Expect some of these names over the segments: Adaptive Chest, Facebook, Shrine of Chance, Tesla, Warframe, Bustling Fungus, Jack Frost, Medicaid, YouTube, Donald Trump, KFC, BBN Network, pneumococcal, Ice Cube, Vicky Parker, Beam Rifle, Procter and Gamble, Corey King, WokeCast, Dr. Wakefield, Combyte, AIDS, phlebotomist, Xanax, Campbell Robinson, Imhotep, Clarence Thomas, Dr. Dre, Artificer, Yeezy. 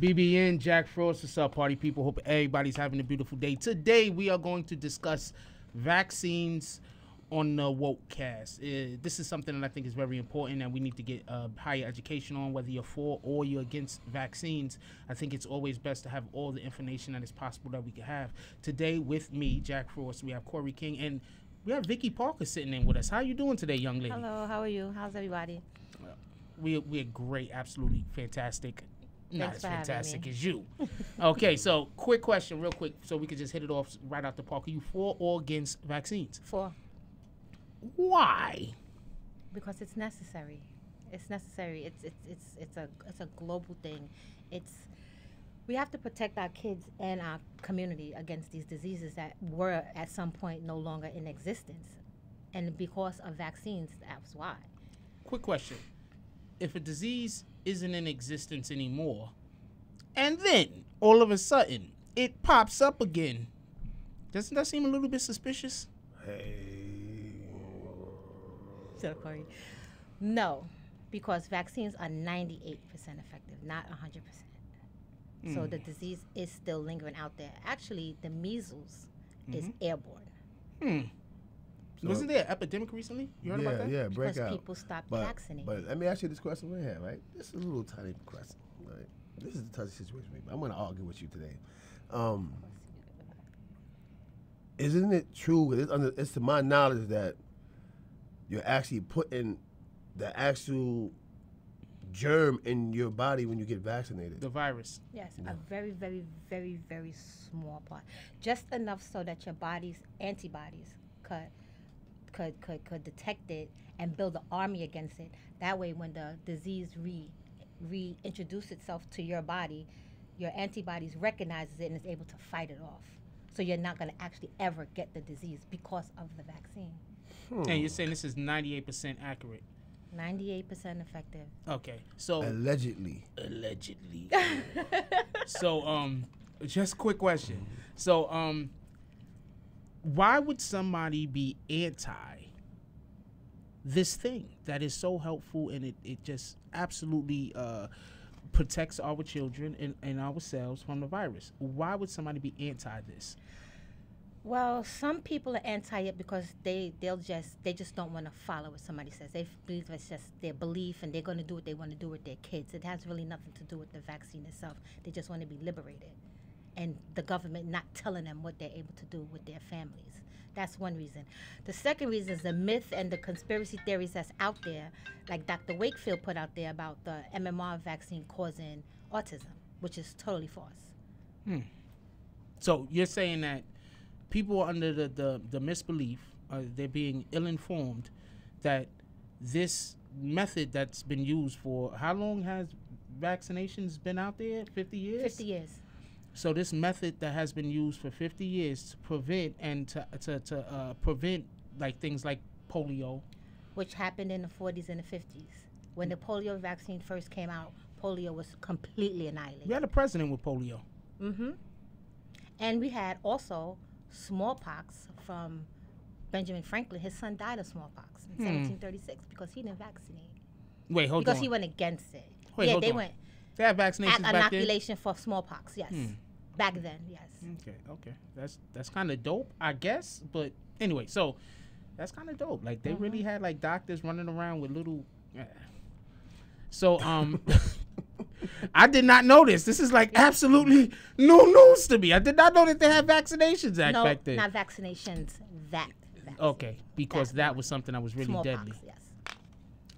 BBN, Jack Frost, what's up, party people? Hope everybody's having a beautiful day. Today, we are going to discuss vaccines on the Wokecast. This is something that I think is very important, and we need to get higher education on, whether you're for or you're against vaccines. I think it's always best to have all the information that is possible that we can have. Today, with me, Jack Frost, we have Corey King, and we have Vicky Parker sitting in with us. How are you doing today, young lady? Hello, how are you? How's everybody? We're great, absolutely fantastic. Not as fantastic as you. Okay, so quick question, real quick, so we could just hit it off right out the park. Are you for or against vaccines? For. Why? Because it's necessary. It's necessary. It's a global thing. We have to protect our kids and our community against these diseases that were at some point no longer in existence, and because of vaccines, that's why. Quick question: if a disease isn't in existence anymore, and then all of a sudden it pops up again, doesn't that seem a little bit suspicious? Hey. So, Corey, no, because vaccines are 98% effective, not 100%. So the disease is still lingering out there. Actually, the measles is airborne. So wasn't there an epidemic recently? You heard about that? Yeah, breakout. Because people stopped vaccinating. But let me ask you this question right here, right? This is a little tiny question, right? This is the touchy situation. I'm going to argue with you today. Isn't it true, it's to my knowledge, that you're actually putting the actual germ in your body when you get vaccinated? The virus. Yes, a very, very, very, very small part. Just enough so that your body's antibodies could detect it and build an army against it. That way, when the disease reintroduces itself to your body, your antibodies recognizes it and is able to fight it off. So you're not going to actually ever get the disease because of the vaccine. And you're saying this is 98% accurate. 98% effective. Okay, so allegedly. So, just quick question. So, why would somebody be anti this thing that is so helpful, and it just absolutely protects our children and ourselves from the virus? Why would somebody be anti this? Well, some people are anti it because they just don't want to follow what somebody says. They believe it's just their belief, and they're going to do what they want to do with their kids. It has really nothing to do with the vaccine itself. They just want to be liberated, and the government not telling them what they're able to do with their families. That's one reason. The second reason is the myth and the conspiracy theories that's out there, like Dr. Wakefield put out there about the MMR vaccine causing autism, which is totally false. So you're saying that people are under the misbelief, they're being ill-informed, that this method that's been used for, how long has vaccinations been out there? 50 years? 50 years. So this method that has been used for 50 years to prevent and to prevent like things like polio. Which happened in the 40s and the 50s. When the polio vaccine first came out, polio was completely annihilated. We had a president with polio. And we had also smallpox from Benjamin Franklin. His son died of smallpox in 1736 because he didn't vaccinate. Wait, hold on. Because he went against it. Wait, yeah, they went. They had vaccinations back inoculation then? For smallpox, yes. Back then, yes. Okay. That's kind of dope, I guess. But anyway, so that's kind of dope. Like, they really had, like, doctors running around with little... So, I did not know this. This is like absolutely new news to me. I did not know that they had vaccinations back then. No, not vaccinations. That. Vaccine. Okay, because that was something that was really smallpox, deadly. Yes.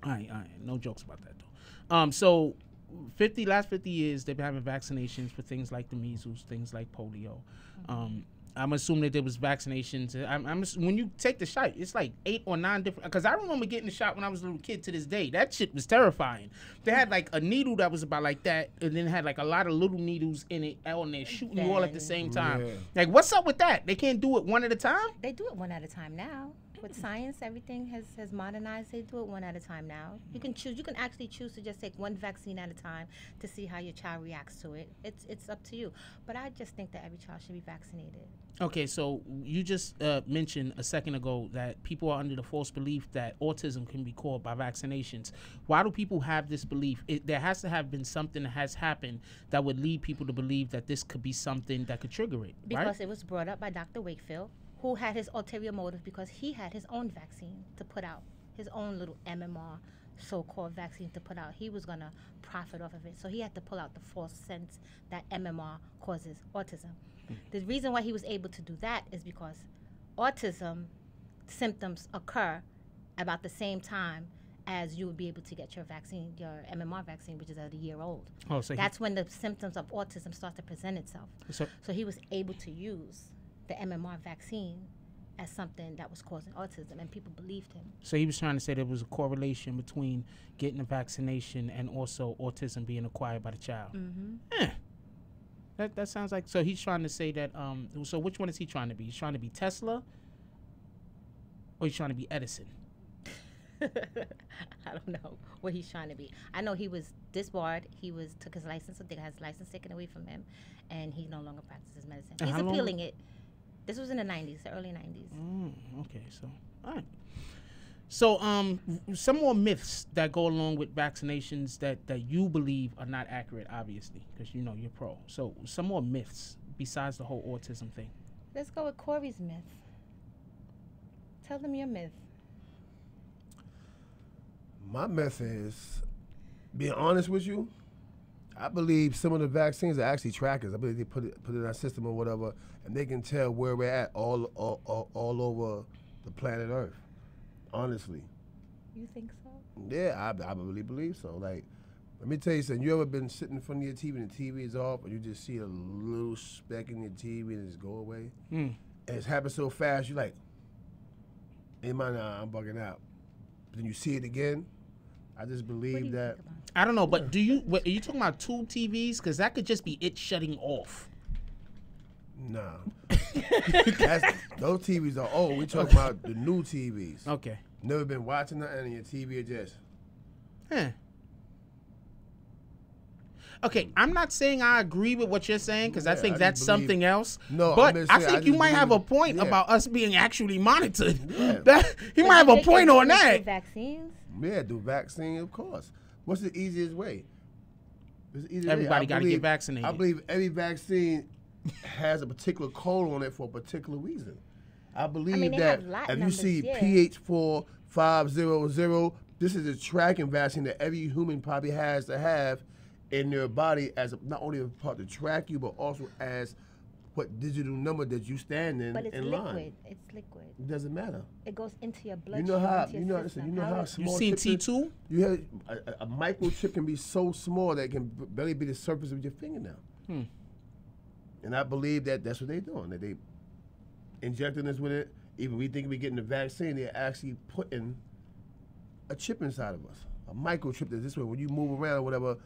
All right. No jokes about that though. So, last 50 years they've been having vaccinations for things like the measles, things like polio. I'm assuming that there was vaccinations. When you take the shot, it's like 8 or 9 different. Because I remember getting the shot when I was a little kid to this day. That shit was terrifying. They had like a needle that was about like that, and then had like a lot of little needles in it, and they're shooting you all at the same time. Like, what's up with that? They can't do it one at a time? They do it one at a time now. with science, everything has modernized. They do it one at a time now. You can choose. You can actually choose to just take one vaccine at a time to see how your child reacts to it. It's up to you. But I just think that every child should be vaccinated. Okay, so you just mentioned a second ago that people are under the false belief that autism can be cured by vaccinations. Why do people have this belief? There has to have been something that has happened that would lead people to believe that this could be something that could trigger it, because right? It was brought up by Dr. Wakefield, who had his ulterior motive because he had his own vaccine to put out, his own little MMR so-called vaccine to put out. He was going to profit off of it, so he had to pull out the false sense that MMR causes autism. The reason why he was able to do that is because autism symptoms occur about the same time as you would be able to get your vaccine, your MMR vaccine, which is at a year old. Oh, so that's when the symptoms of autism start to present itself. So he was able to use the MMR vaccine as something that was causing autism, and people believed him. So he was trying to say there was a correlation between getting a vaccination and also autism being acquired by the child. Mm-hmm. That sounds like, so he's trying to say that, so which one is he trying to be? He's trying to be Tesla, or he's trying to be Edison? I don't know what he's trying to be. I know he was disbarred. He took his license, so they got his license taken away from him, and he no longer practices medicine. He's appealing it. This was in the 90s, the early 90s. Okay, so, all right. So some more myths that go along with vaccinations that you believe are not accurate, obviously, because you know you're pro. So some more myths besides the whole autism thing. Let's go with Corey's myth. Tell them your myth. My myth is, being honest with you, I believe some of the vaccines are actually trackers. I believe they put it in our system or whatever, and they can tell where we're at all over the planet Earth. Honestly. You think so? Yeah, I really believe so. Like, let me tell you something. You ever been sitting in front of your TV and the TV is off, and you just see a little speck in your TV and just go away? Mm. And it's happened so fast, you're like, hey, nah, I'm bugging out. But then you see it again. I just believe that. I don't know, but are you talking about tube TVs? Because that could just be it shutting off. No. Those TVs are old. We're talking about the new TVs. Okay. Never been watching nothing and your TV just... Huh. Okay, I'm not saying I agree with what you're saying, because I think that's something else. No, but I think you might have a point about us being actually monitored. Yeah. You might have a point on that. Do vaccines? Yeah, do vaccine, of course. What's the easiest way? Everybody got to get vaccinated. I believe every vaccine has a particular code on it for a particular reason. I believe that if you see PH4500, this is a tracking vaccine that every human probably has to have in their body as not only a part to track you, but also as what digital number that you stand in line. But it's liquid. It's liquid. It doesn't matter. It goes into your blood. You know how small. You seen T2? You have a microchip can be so small that it can barely be the surface of your fingernail. Hmm. And I believe that that's what they're doing, that they injecting us with it. Even we think we're getting the vaccine, they're actually putting a chip inside of us, a microchip that's this way. When you move around or whatever,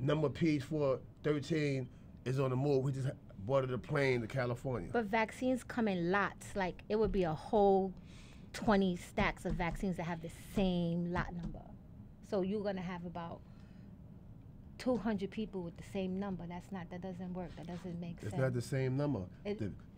number PH413 is on the move. We just boarded a plane to California. But vaccines come in lots. Like, it would be a whole 20 stacks of vaccines that have the same lot number. So you're going to have about 200 people with the same number. That doesn't work. That doesn't make sense. It's not the same number.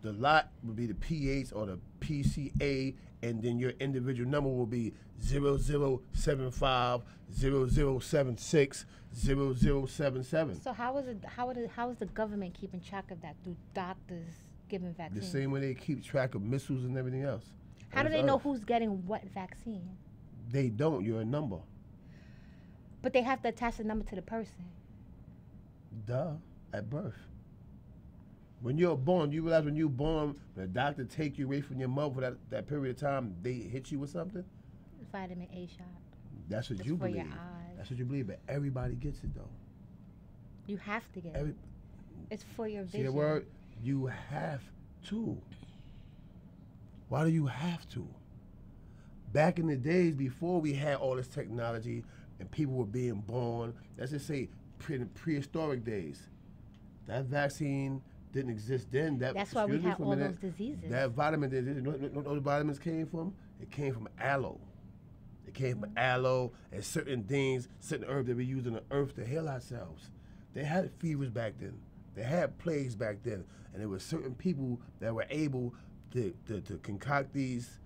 The lot would be the PH or the PCA, and then your individual number will be 0075, 0076, 0077. So how is the government keeping track of that? Do doctors giving vaccines? The same way they keep track of missiles and everything else. How do they know who's getting what vaccine? They don't. You're a number. But they have to attach the number to the person. Duh, at birth. When you're born, you realize when you're born, the doctor take you away from your mother for that period of time, they hit you with something? Vitamin A shot. That's what you believe. For your eyes. That's what you believe, but everybody gets it, though. You have to get it. It's for your vision. See the word? You have to. Why do you have to? Back in the days before we had all this technology, and people were being born, let's just say prehistoric days, that vaccine didn't exist then. That's why we had all those diseases. That vitamin, those vitamins came from? It came from aloe. It came from aloe and certain things, certain herbs that we use in the earth to heal ourselves. They had fevers back then. They had plagues back then. And there were certain people that were able to concoct these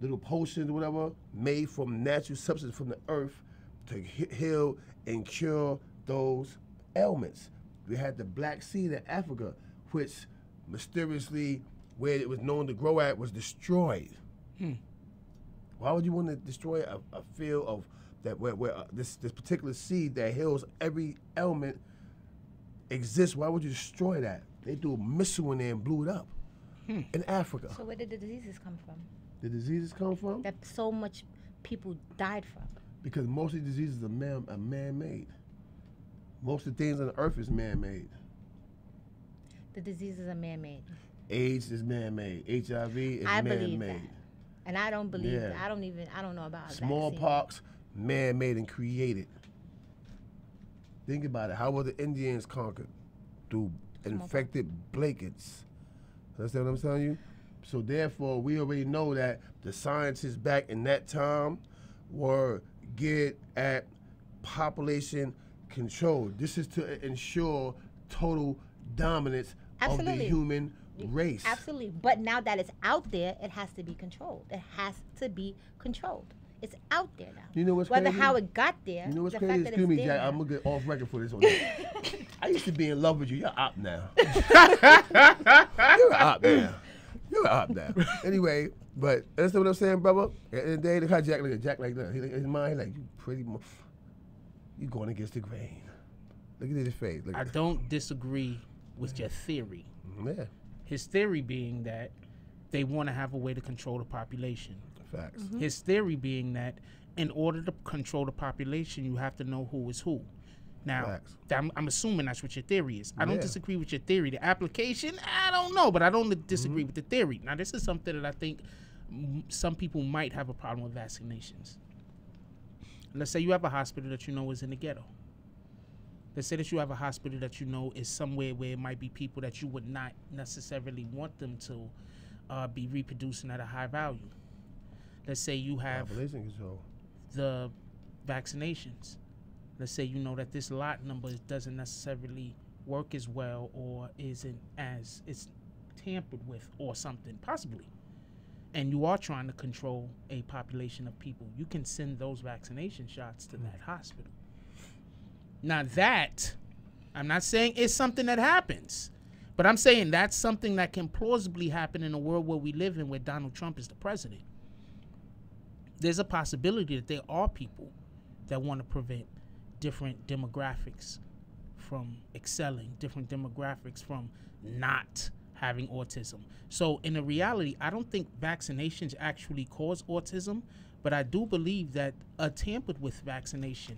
little potions or whatever made from natural substance from the earth to heal and cure those ailments. We had the Black Seed in Africa, which mysteriously, where it was known to grow at, was destroyed. Why would you want to destroy a field of that where this particular seed that heals every ailment exists? Why would you destroy that? They threw a missile in there and blew it up in Africa. So where did the diseases come from? The diseases come from? That so much people died from. Because most of the diseases are man-made. Most of the things on the earth is man-made. The diseases are man-made. AIDS is man-made. HIV is man-made. And I don't believe that. I don't know about smallpox, man-made and created. Think about it. How were the Indians conquered? Through infected blankets. Understand what I'm telling you? So therefore, we already know that the scientists back in that time were geared at population control. This is to ensure total dominance of the human race. Absolutely. But now that it's out there, it has to be controlled. It has to be controlled. It's out there now. You know what's crazy? How it got there. You know what's crazy? Excuse me, Jack. I'm going to get off record for this one. I used to be in love with you. You're up now. You're up now. You're up now. Anyway, but that's what I'm saying, brother. At the end of the day, look how Jack looks. Jack like that. His mind, like, you pretty much. You're going against the grain. Look at his face. Look at I don't disagree with your theory. Yeah. His theory being that they want to have a way to control the population. Facts. Mm-hmm. His theory being that in order to control the population, you have to know who is who. Now, I'm assuming that's what your theory is. I don't disagree with your theory. The application, I don't know, but I don't disagree with the theory. Now, this is something that I think some people might have a problem with vaccinations. Let's say you have a hospital that you know is in the ghetto. Let's say that you have a hospital that you know is somewhere where it might be people that you would not necessarily want them to be reproducing at a high value. Let's say you have the vaccinations. Let's say you know that this lot number doesn't necessarily work as well or isn't as it's tampered with or something, possibly. And you are trying to control a population of people. You can send those vaccination shots to that hospital. Now that, I'm not saying it's something that happens, but I'm saying that's something that can plausibly happen in a world where we live in where Donald Trump is the president. There's a possibility that there are people that want to prevent different demographics from excelling, different demographics from not having autism. So in the reality, I don't think vaccinations actually cause autism, but I do believe that a tampered with vaccination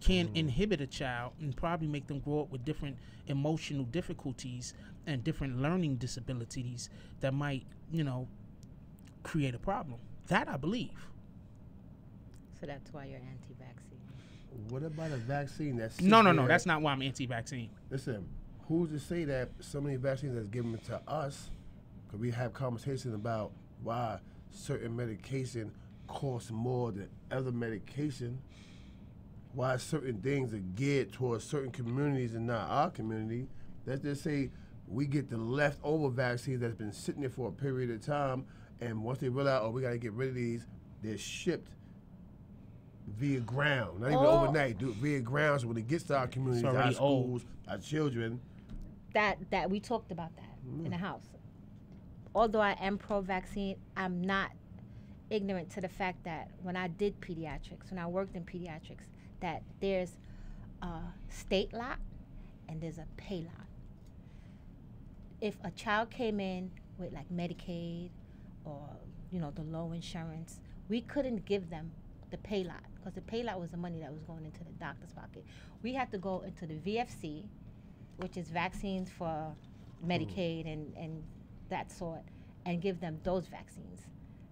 can inhibit a child and probably make them grow up with different emotional difficulties and different learning disabilities that might, you know, create a problem. That I believe. So that's why you're anti-vaccine. What about a vaccine that's... No, that's not why I'm anti-vaccine. Listen, who's to say that so many vaccines that's given to us, because we have conversations about why certain medication costs more than other medication, why certain things are geared towards certain communities and not our community. Let's just say we get the leftover vaccine that's been sitting there for a period of time, and once they realize, oh, we got to get rid of these, they're shipped via ground, not even overnight, dude, via ground. So when it gets to our communities, our schools, our children. That we talked about that in the house. Although I am pro-vaccine, I'm not ignorant to the fact that when I did pediatrics, when I worked in pediatrics, that there's a state lot and there's a pay lot. If a child came in with like Medicaid or, you know, the low insurance, we couldn't give them the pay lot, because the pay lot was the money that was going into the doctor's pocket. We had to go into the VFC, which is vaccines for Medicaid and that sort, and give them those vaccines.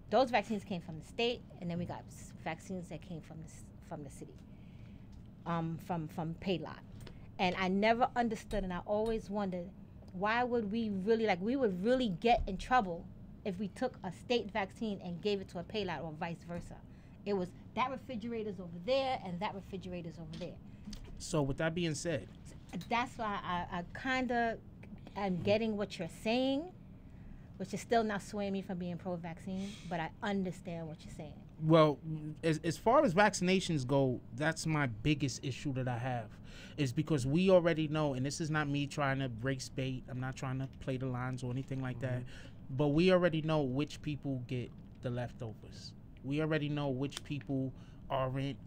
Those vaccines came from the state, and then we got vaccines that came from the city, from pay lot. And I never understood, and I always wondered why would we really, like, we would really get in trouble if we took a state vaccine and gave it to a payload or vice versa. It was that refrigerator's over there and that refrigerator's over there. So with that being said, that's why I kind of am getting what you're saying, which is still not swaying me from being pro-vaccine, but I understand what you're saying. Well, as far as vaccinations go, that's my biggest issue that I have, is because we already know, and this is not me trying to break bait. I'm not trying to play the lines or anything like that, but we already know which people get the leftovers. We already know which people aren't.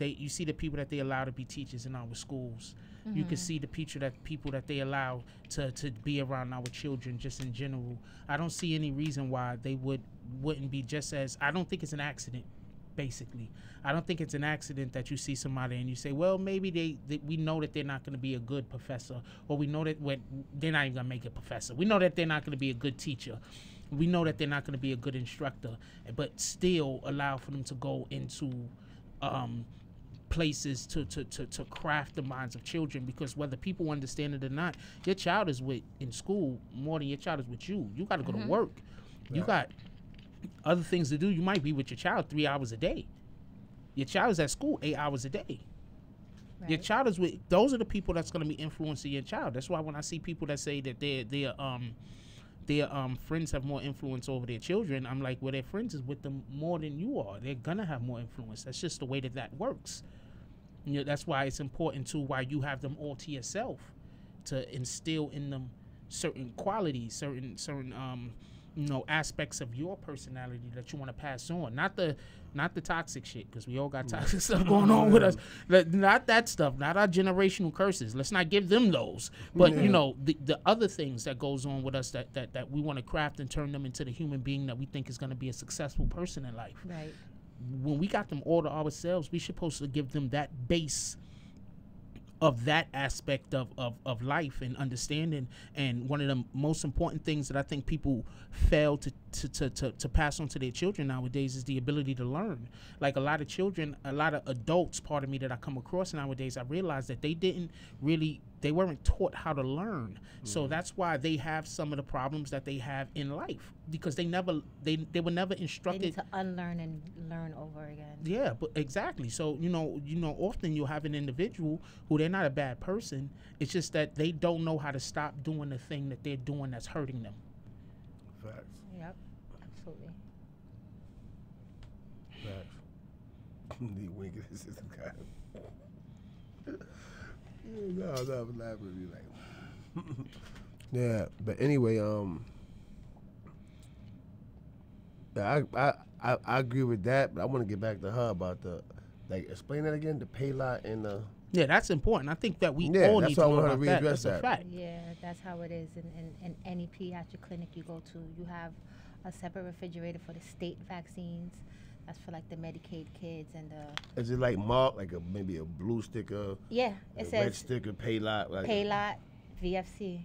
You see the people that they allow to be teachers in our schools. You can see the people that they allow to be around our children just in general. I don't see any reason why they wouldn't be just as, I don't think it's an accident, basically. I don't think it's an accident that you see somebody and you say, well, maybe we know that they're not going to be a good professor, or we know that they're not even going to make a professor. We know that they're not going to be a good teacher. We know that they're not going to be a good instructor, but still allow for them to go into places to craft the minds of children, because whether people understand it or not, your child is in school more than your child is with you. You got to go to work. Right. You got other things to do. You might be with your child 3 hours a day. Your child is at school 8 hours a day. Right. Your child is with, those are the people that's going to be influencing your child. That's why when I see people that say that their friends have more influence over their children, I'm like, well, their friends is with them more than you are. They're going to have more influence. That's just the way that works. You know, that's why it's important, too, why you have them all to yourself, to instill in them certain qualities, certain you know, aspects of your personality that you want to pass on. Not the toxic shit, because we all got toxic stuff going on with us. Not that stuff, not our generational curses. Let's not give them those. But, you know, the other things that goes on with us that we want to craft and turn them into the human being that we think is going to be a successful person in life. Right. When we got them all to ourselves, we supposed to give them that base of that aspect of life and understanding. And one of the most important things that I think people fail to pass on to their children nowadays is the ability to learn. Like a lot of adults, pardon me, that I come across nowadays, I realize that they weren't taught how to learn. So that's why they have some of the problems that they have in life, because they were never instructed. They need to unlearn and learn over again. Yeah, but exactly. So, you know, often you'll have an individual who, they're not a bad person. It's just that they don't know how to stop doing the thing that they're doing that's hurting them. Facts. Yep, absolutely. Facts. The wink is the guy. No, I was laughing with you, like. Yeah, but anyway, I agree with that, but I want to get back to her about the, like, explain that again, the pay lot and the. Yeah, that's important. I think that we all need to know about that. That's a fact. Yeah, that's how it is in any pediatric clinic you go to. You have a separate refrigerator for the state vaccines. That's for like the Medicaid kids and the. Is it like marked, like maybe a blue sticker? Yeah, it says red sticker, pay lot, VFC.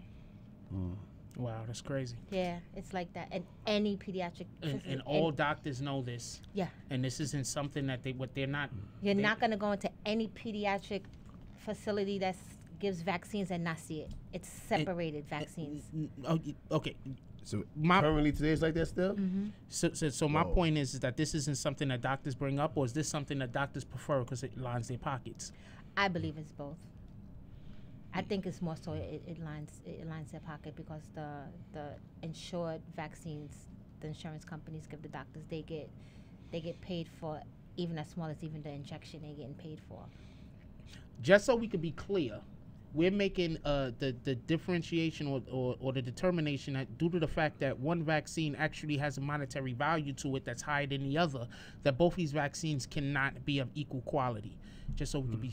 Mm. Wow, that's crazy. Yeah, it's like that in any pediatric. And all doctors know this. Yeah. And this isn't something that they're not. You're not gonna go into any pediatric facility that gives vaccines and not see it. It's separated vaccines. Okay. So currently today is like that still? Mm-hmm. So my point is that this isn't something that doctors bring up, or is this something that doctors prefer because it lines their pockets? I believe it's both. I think it's more so it lines their pocket, because the insured vaccines, the insurance companies give the doctors, they get paid for even as small as even the injection they're getting paid for. Just so we could be clear, we're making the differentiation or the determination that due to the fact that one vaccine actually has a monetary value to it that's higher than the other, that both these vaccines cannot be of equal quality. Just so we could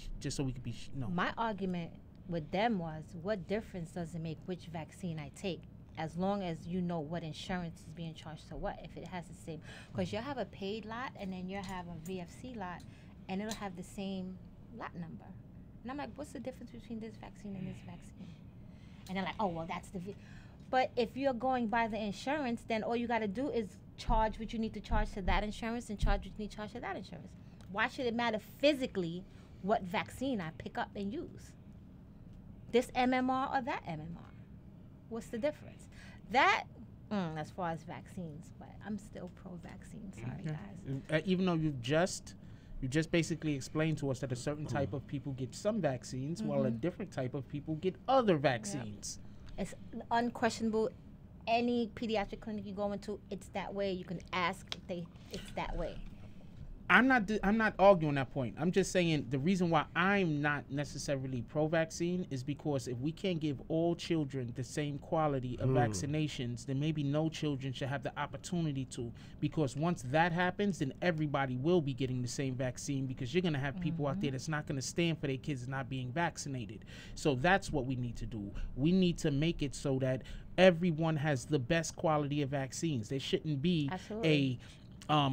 be. No. My argument with them was, what difference does it make which vaccine I take, as long as you know what insurance is being charged to what, if it has the same? Because you'll have a paid lot and then you'll have a VFC lot, and it'll have the same lot number. And I'm like, what's the difference between this vaccine and this vaccine? And they're like, oh, well, that's the V. But if you're going by the insurance, then all you got to do is charge what you need to charge to that insurance and charge what you need to charge to that insurance. Why should it matter physically what vaccine I pick up and use? This MMR or that MMR? What's the difference? That, as far as vaccines, but I'm still pro-vaccine. Sorry, guys. Even though you just basically explained to us that a certain type of people get some vaccines, while a different type of people get other vaccines. Yep. It's unquestionable. Any pediatric clinic you go into, it's that way. You can ask if they, it's that way. I'm not arguing that point. I'm just saying the reason why I'm not necessarily pro-vaccine is because if we can't give all children the same quality of vaccinations, then maybe no children should have the opportunity to. Because once that happens, then everybody will be getting the same vaccine, because you're going to have people out there that's not going to stand for their kids not being vaccinated. So that's what we need to do. We need to make it so that everyone has the best quality of vaccines. There shouldn't be a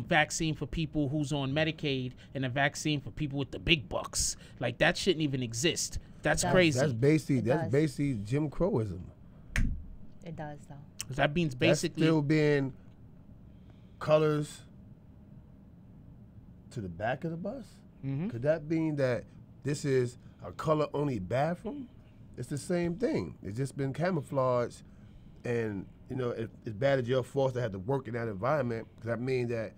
vaccine for people who's on Medicaid and a vaccine for people with the big bucks. Like, that shouldn't even exist. That's crazy. That's basically Jim Crowism. It does, though. That means basically that's still being colors to the back of the bus. Could that mean that this is a color-only bathroom? It's the same thing. It's just been camouflaged, and you know, it's bad as you're forced to have to work in that environment, because I mean that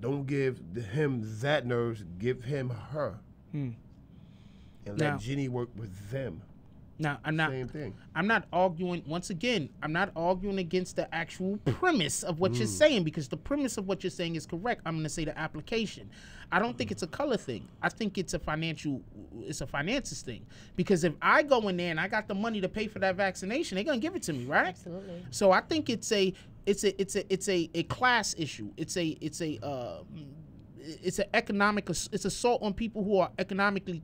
don't give him that nurse, give him her. And now, let Jenny work with them. Now, I'm not arguing against the actual premise of what you're saying, because the premise of what you're saying is correct. I'm going to say the application. I don't think it's a color thing. I think it's a finances thing, because if I go in there and I got the money to pay for that vaccination, they're going to give it to me, right? Absolutely. So I think it's a class issue. It's assault on people who are economically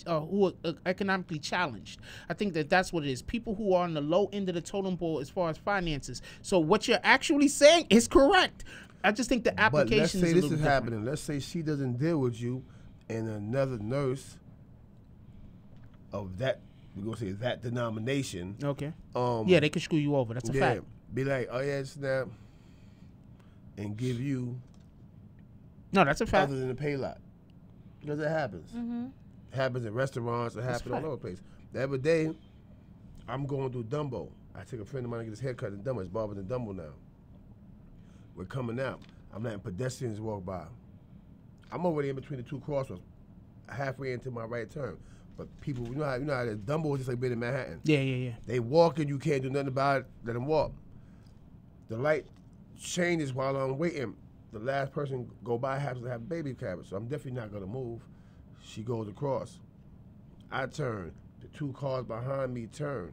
challenged. I think that's what it is. People who are on the low end of the totem pole as far as finances. So what you're actually saying is correct. I just think the application. But let's say this is happening. Let's say she doesn't deal with you, and another nurse of that, we're gonna say that denomination. Okay. Yeah, they can screw you over. That's a fact. Be like, oh yeah, snap, and give you. No, that's a fact. Other than the pay lot. Because it happens. It happens in restaurants. It happens all over the place. The other day, I'm going through Dumbo. I took a friend of mine to get his haircut in Dumbo. It's barber in Dumbo now. We're coming out. I'm letting pedestrians walk by. I'm already in between the two crossroads, halfway into my right turn. But people, you know how Dumbo is just like being in Manhattan. Yeah. They walk and you can't do nothing about it. Let them walk. The light changes while I'm waiting. The last person go by happens to have a baby carriage, so I'm definitely not gonna move. She goes across. I turn. The two cars behind me turn.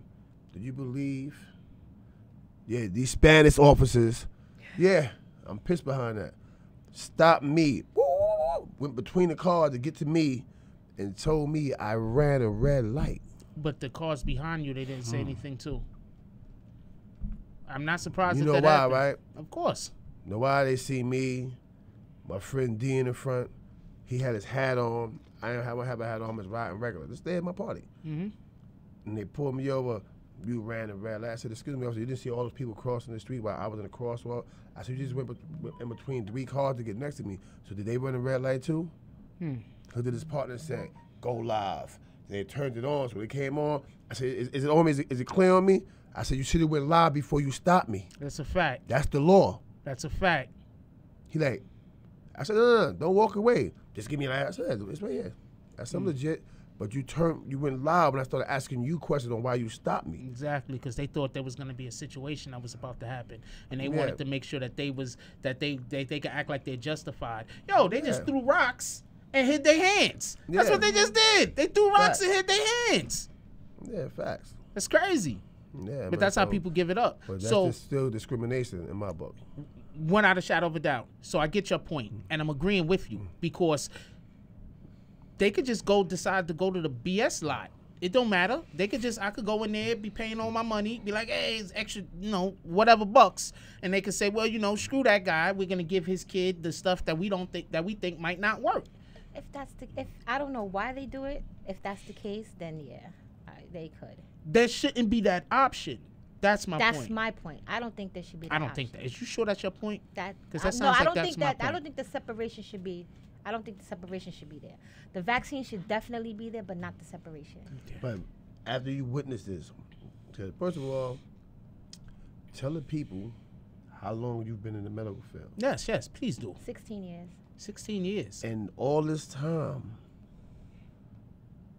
Do you believe? Yeah, these Spanish officers. Yeah, I'm pissed behind that. Stop me. Went between the cars to get to me and told me I ran a red light. But the cars behind you, they didn't say anything too. I'm not surprised. You know why, happened. Right? Of course. You know why they see me, my friend D in the front, he had his hat on. I don't have a hat on, it's riding regular. Just stay at my party. And they pulled me over, you ran the red light. I said, excuse me, officer, you didn't see all those people crossing the street while I was in the crosswalk? I said, you just went in between three cars to get next to me. So did they run the red light too? Looked at his partner saying, go live. They turned it on, so when it came on, I said, is it on me? Is it clear on me? I said, you should have went live before you stopped me. That's a fact. That's the law. That's a fact. He like, I said, no, don't walk away. Just give me an answer. It's right here. That's something legit. But you went live when I started asking you questions on why you stopped me. Exactly, because they thought there was going to be a situation that was about to happen, and they wanted to make sure that they could act like they're justified. Yo, they just threw rocks and hit their hands. Yeah. That's what they just did. They threw rocks and hit their hands. Yeah, facts. That's crazy. Yeah, but that's how people give it up. But that's still discrimination in my book. Without a shadow of a doubt. So I get your point, and I'm agreeing with you, because they could just decide to go to the BS lot. It don't matter. I could go in there, be paying all my money, be like, hey, it's extra, whatever bucks, and they could say, well, screw that guy. We're gonna give his kid the stuff that we think might not work. If I don't know why they do it. If that's the case, then yeah, they could. There shouldn't be that option. That's my point. I don't think there should be that option. Is you sure that's your point? I don't think the separation should be there. The vaccine should definitely be there, but not the separation. Okay. But after you witness this, could. First of all, tell the people how long you've been in the medical field. Yes, yes, please do. 16 years. 16 years. And all this time,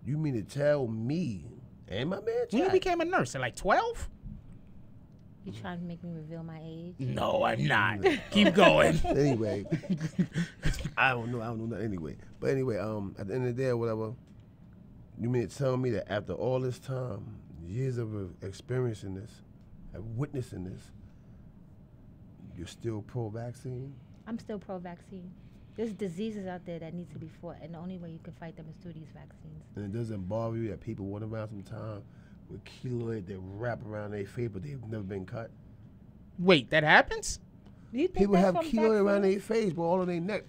you mean to tell me and my man Jack? You became a nurse at like 12? You trying to make me reveal my age? No, I'm not. Keep going. Anyway, I don't know. Anyway, but anyway, at the end of the day, whatever. You mean to tell me that after all this time, years of experiencing this, and witnessing this, you're still pro-vaccine? I'm still pro-vaccine. There's diseases out there that need to be fought, and the only way you can fight them is through these vaccines. And it doesn't bother you that people went around some time with keloid, they wrap around their face, but they've never been cut? Wait, that happens? Do you think people have keloid around their face, but all on their neck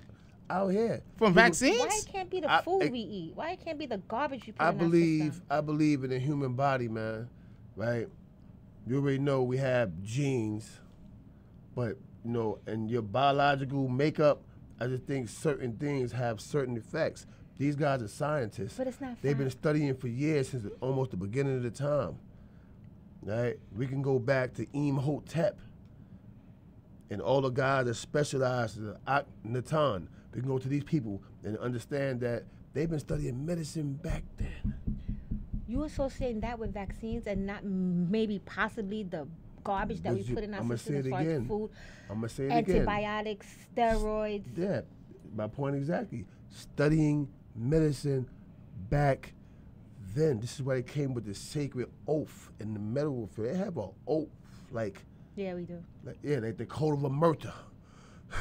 out here. From vaccines? Why it can't be the food we eat? Why it can't be the garbage you put in our system? I believe in the human body, man, right? You already know we have genes, but, you know, and your biological makeup, I just think certain things have certain effects. These guys are scientists. But it's not fact. They've been studying for years since almost the beginning of the time, right? We can go back to Imhotep and all the guys that specialize in Akhenaten. We can go to these people and understand that they've been studying medicine back then. You associating that with vaccines and not maybe possibly the garbage that we put in our system as far as food, antibiotics, steroids. Yeah, my point exactly. Studying medicine back then. This is why they came with the sacred oath in the medical field. They have an oath, like. Yeah, we do. Like, yeah, like the code of Omerta.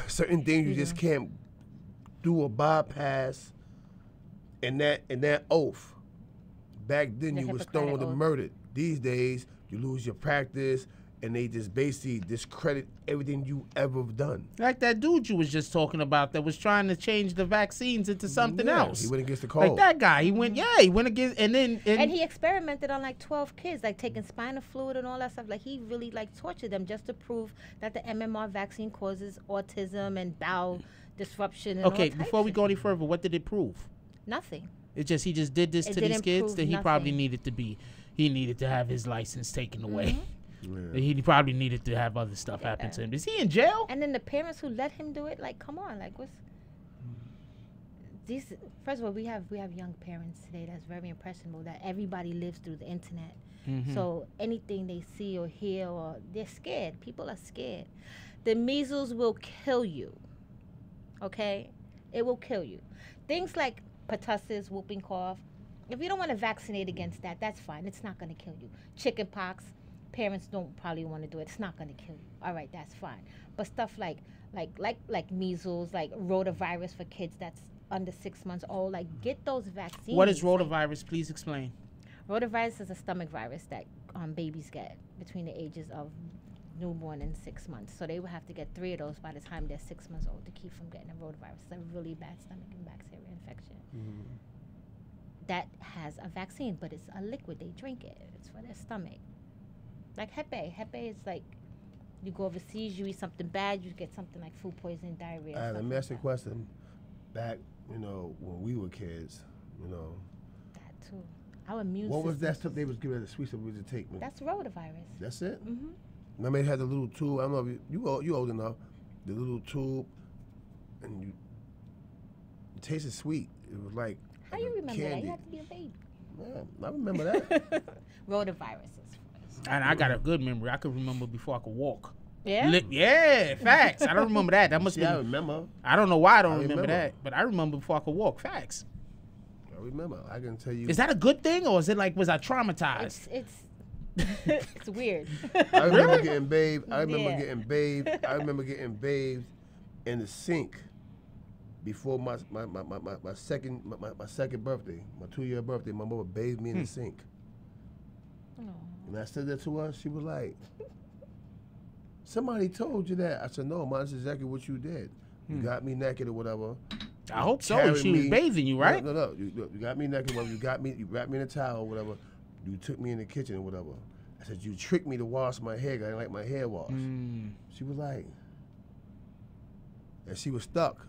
Certain things you just can't do or bypass in that oath. Back then you were stoned and murdered. These days you lose your practice and they just basically discredit everything you ever have done. Like that dude you was just talking about that was trying to change the vaccines into something else. He went against the cold. Like that guy, he went against, and then... And he experimented on like 12 kids, like taking spinal fluid and all that stuff. Like he really like tortured them just to prove that the MMR vaccine causes autism and bowel disruption and all types. Before we go any further, what did it prove? Nothing. It's just, he just did this to these kids that he probably needed to be, he needed to have his license taken away. Yeah. He probably needed to have other stuff happen to him. Is he in jail? And then the parents who let him do it, like, come on, like, what's these? First of all, we have young parents today that's very impressionable. That everybody lives through the internet, so anything they see or hear, or they're scared. People are scared. The measles will kill you. Okay, it will kill you. Things like pertussis, whooping cough. If you don't want to vaccinate against that, that's fine. It's not going to kill you. Chicken pox. Parents don't probably want to do it. It's not going to kill you. All right, that's fine. But stuff like measles, like rotavirus for kids that's under 6 months old, like get those vaccines. What is rotavirus? Please explain. Rotavirus is a stomach virus that babies get between the ages of newborn and 6 months. So they will have to get 3 of those by the time they're 6 months old to keep from getting a rotavirus. It's a really bad stomach and bacteria infection. That has a vaccine, but it's a liquid. They drink it. It's for their stomach. Like Hepe. Hepe is like you go overseas, you eat something bad, you get something like food poisoning, diarrhea. All right, let me ask you a question. Back, you know, when we were kids, you know. That too. Our immune system. What was that stuff they was giving us, the sweet stuff we was to take? That's rotavirus. That's it? Mm-hmm. I mean, it had the little tube. I don't know if you old enough. The little tube, and it tasted sweet. It was like how you remember candy. That? You have to be a baby. Yeah, I remember that. Rotaviruses. And I got a good memory. I could remember before I could walk. Yeah? Yeah, facts. I don't remember that. That must be. I remember. I don't know why I don't remember that, but I remember before I could walk. Facts. I remember. I can tell you. Is that a good thing, or is it like, was I traumatized? It's it's weird. I remember getting bathed. I remember getting bathed in the sink before my second birthday, my 2-year birthday. My mother bathed me in the sink. Oh. And I said that to her, she was like, somebody told you that. I said, no, man, that's exactly what you did. You got me naked or whatever. I hope so. She was bathing you, right? No. You got me naked, whatever. You wrapped me in a towel or whatever. You took me in the kitchen or whatever. I said, you tricked me to wash my hair. I didn't like my hair washed. She was like, and she was stuck.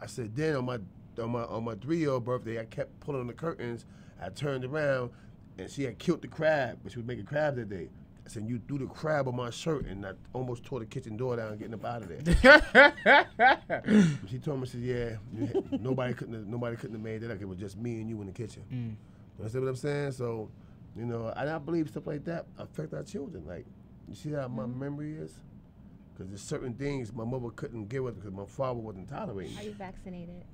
I said, then on my 3-year-old birthday, I kept pulling on the curtains. I turned around. and she had killed the crab, but she was making crab that day. I said, you threw the crab on my shirt, and I almost tore the kitchen door down getting up out of there. She told me, she said, yeah, nobody couldn't have made that up. It was just me and you in the kitchen. Mm. You understand what I'm saying? So, you know, and I believe stuff like that affect our children. Like, you see how my memory is? Because there's certain things my mother couldn't give us because my father wasn't tolerating. Are you vaccinated?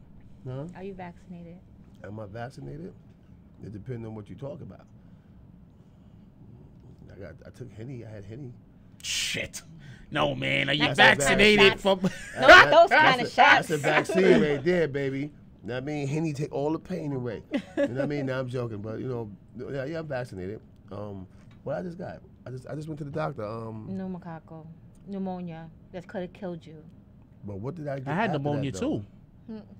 Huh? Are you vaccinated? Am I vaccinated? It depends on what you talk about. I took Henny. I had Henny. Shit. No, man. Are you vaccinated from? Those kind of shots. That's a vaccine right there, baby. You know what I mean? Henny take all the pain away. You know what I mean? Now I'm joking, but you know, yeah, I'm vaccinated. What I just got? I just went to the doctor. Pneumococcal, pneumonia. That could have killed you. But what did I get? I had pneumonia too.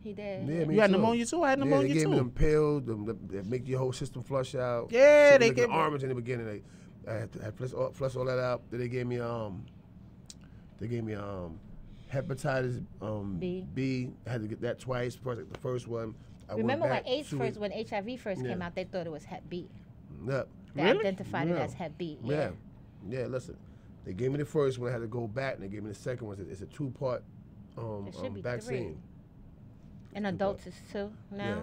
He did. Yeah, you had pneumonia too. I had pneumonia too. They gave me them pills that make your whole system flush out. Yeah, they gave me orange in the beginning. I had to flush all that out. Then they gave me hepatitis B. I had to get that twice. First, like the first one. Remember when AIDS first, when HIV first came out, they thought it was Hep B. No, they identified it as Hep B. Yeah. Yeah, listen, they gave me the first one. I had to go back, and they gave me the second one. It's a two-part vaccine. Three. And adults is two now. Yeah,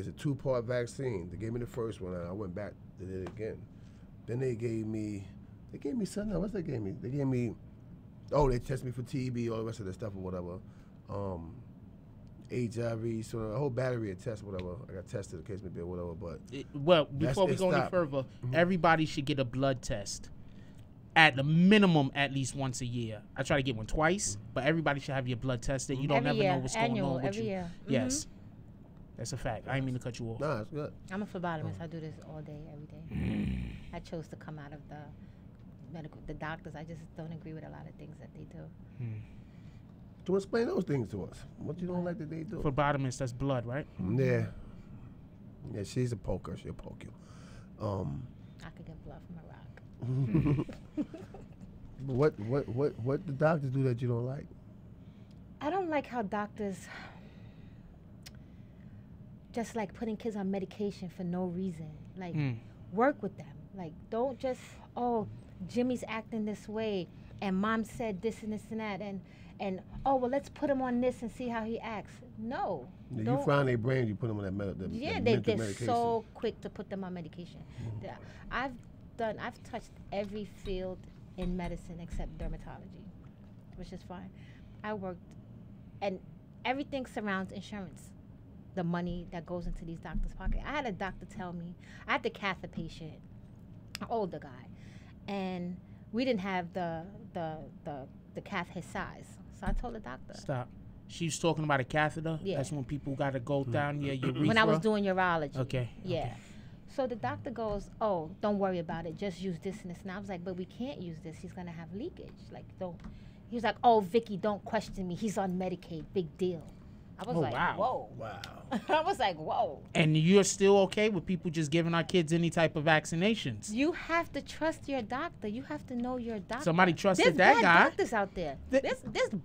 it's a two-part vaccine. They gave me the first one, and I went back to it again. Then they gave me something. What they gave me? They gave me, oh, they tested me for TB, all the rest of that stuff or whatever, HIV, so a whole battery of tests, whatever. I got tested, in case maybe or whatever. But well, before we go any further, everybody should get a blood test. At the minimum, at least once a year. I try to get one twice, but everybody should have your blood tested. You don't know what's going on with you. Year. Yes, that's a fact. I didn't mean to cut you off. No, it's good. I'm a phlebotomist. I do this all day, every day. I chose to come out of the medical, the doctors. I just don't agree with a lot of things that they do. To explain those things to us, what you don't like that they do. Phlebotomist, that's blood, right? Yeah. Yeah, she's a poker. She'll poke you. I could get blood from her. What the doctors do that you don't like? I don't like how doctors just like putting kids on medication for no reason. Like work with them. Like don't just, oh, Jimmy's acting this way and mom said this and this and that and oh well let's put him on this and see how he acts. No. You find their brain, you put them on that medication. Yeah, they're so quick to put them on medication. I've touched every field in medicine except dermatology, which is fine. I worked, and everything surrounds insurance, the money that goes into these doctors' pockets. I had a doctor tell me, I had to cath a patient, an older guy, and we didn't have the cath his size. So I told the doctor. Stop. She's talking about a catheter? Yeah. That's when people got to go down your urethra? When I was doing urology. Okay. Yeah. Okay. So the doctor goes, oh, don't worry about it. Just use this and this. And I was like, but we can't use this. He's going to have leakage. Like, don't. He was like, oh, Vicky, don't question me. He's on Medicaid. Big deal. I was like, wow. Whoa. Wow. I was like, whoa. And you're still okay with people just giving our kids any type of vaccinations? You have to trust your doctor. You have to know your doctor. Somebody trusted that guy. There's bad doctors out there. There's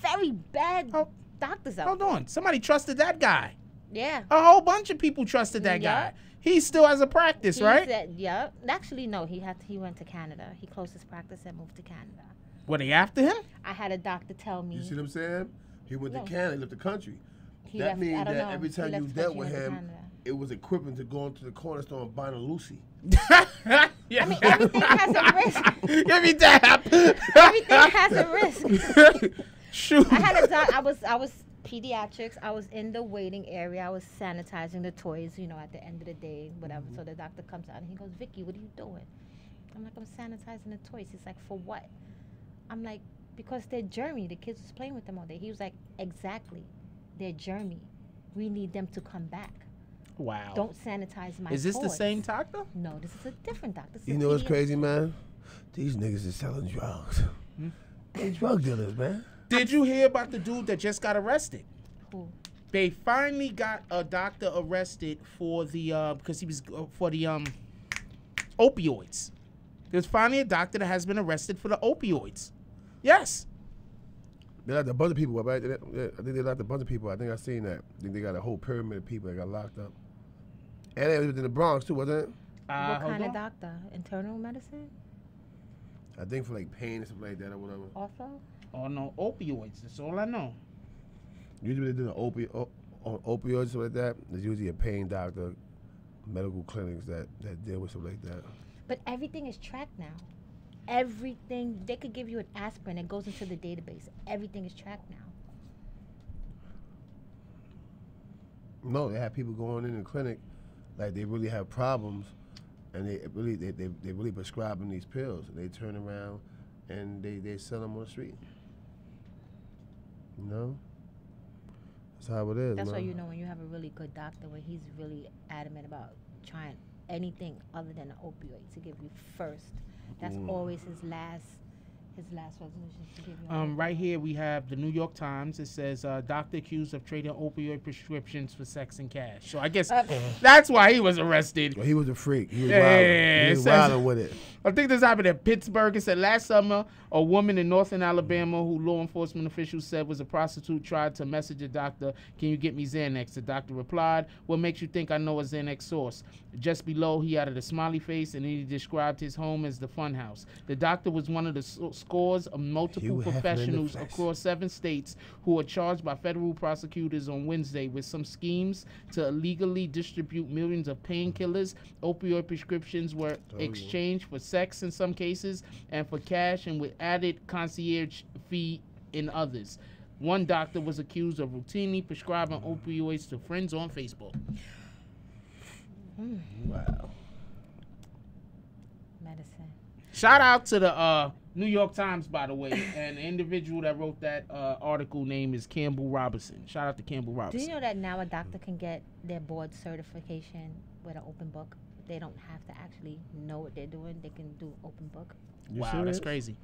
very bad doctors out there. Hold on. Somebody trusted that guy. Yeah. A whole bunch of people trusted that guy. He still has a practice, right? Yeah. Actually, no. He went to Canada. He closed his practice and moved to Canada. Were they after him? I had a doctor tell me. You see what I'm saying? He went to Canada, left the country. That means that every time you dealt with him, it was equivalent to going to the corner store and buying a Lucy. I mean, everything has a risk. Give me that. Everything has a risk. Shoot. I had a doctor. I was pediatrics. I was in the waiting area. I was sanitizing the toys, you know, at the end of the day, whatever. So the doctor comes out and he goes, Vicky, what are you doing? I'm like, I'm sanitizing the toys. He's like, for what? I'm like, because they're germy. The kids was playing with them all day. He was like, exactly. They're germy. We need them to come back. Wow. Don't sanitize my toys. Is this the same doctor? No, this is a different doctor. You know what's crazy, man? These niggas is selling drugs. They're drug dealers, man. Did you hear about the dude that just got arrested? Who? They finally got a doctor arrested for the because he was for the opioids. There's finally a doctor that has been arrested for the opioids. Yes. They locked a bunch of people up, right? I think they locked a bunch of people. I think I seen that. I think they got a whole pyramid of people that got locked up. And it was in the Bronx too, wasn't it? What kind of doctor? Internal medicine? I think for like pain and stuff like that or whatever. Also? Oh no, opioids. That's all I know. Usually they do the opioids and stuff like that. There's usually a pain doctor, medical clinics that deal with stuff like that. But everything is tracked now. Everything. They could give you an aspirin. It goes into the database. Everything is tracked now. No, they have people going in the clinic, like they really have problems, and they really prescribing these pills. They turn around and they sell them on the street. You know? That's how it is. That's why, you know, when you have a really good doctor where he's really adamant about trying anything other than an opioid to give you first. That's always his last resolution to give you. Right here we have the New York Times. It says, doctor accused of trading opioid prescriptions for sex and cash. So I guess that's why he was arrested. Well, he was a freak. He was wilding with it. I think this happened at Pittsburgh. It said last summer, a woman in northern Alabama who law enforcement officials said was a prostitute tried to message a doctor, "Can you get me Xanax?" The doctor replied, "What makes you think I know a Xanax source?" Just below, he added a smiley face, and he described his home as the fun house. The doctor was one of the scores of multiple professionals across 7 states who are charged by federal prosecutors on Wednesday with some schemes to illegally distribute millions of painkillers. Opioid prescriptions were exchanged for sex in some cases and for cash, and with added concierge fee in others. One doctor was accused of routinely prescribing opioids to friends on Facebook. Wow. Medicine. Shout out to the New York Times, by the way, and the individual that wrote that article name is Campbell Robinson. Shout out to Campbell Robinson. Do you know that now a doctor can get their board certification with an open book? They don't have to actually know what they're doing. They can do open book. Wow, that's crazy.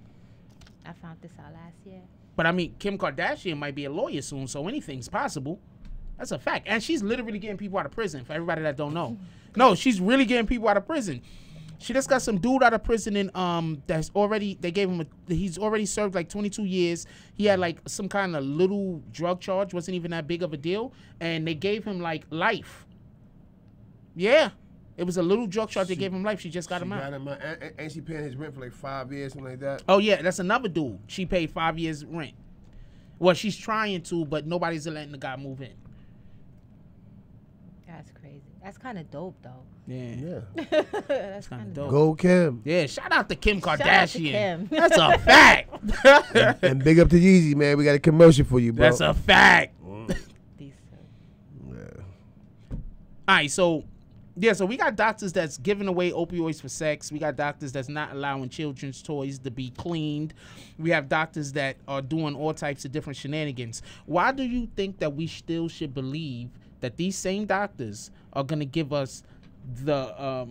I found this out last year. But I mean, Kim Kardashian might be a lawyer soon, so anything's possible. That's a fact. And she's literally getting people out of prison, for everybody that don't know. No, she's really getting people out of prison. She just got some dude out of prison in that's already, they gave him he's already served like 22 years. He had like some kind of little drug charge, wasn't even that big of a deal, and they gave him like life. Yeah. It was a little drug charge. They gave him life. She just got him out. And she paying his rent for like 5 years, something like that. Oh, yeah. That's another dude. She paid 5 years rent. Well, she's trying to, but nobody's letting the guy move in. That's crazy. That's kind of dope, though. Yeah. Yeah. That's kind of dope. Go, Kim. Yeah. Shout out to Kim Kardashian. Shout out to Kim. That's a fact. And big up to Yeezy, man. We got a commercial for you, bro. That's a fact. Decent. Yeah. All right. So. Yeah, so we got doctors that's giving away opioids for sex. We got doctors that's not allowing children's toys to be cleaned. We have doctors that are doing all types of different shenanigans. Why do you think that we still should believe that these same doctors are going to give us the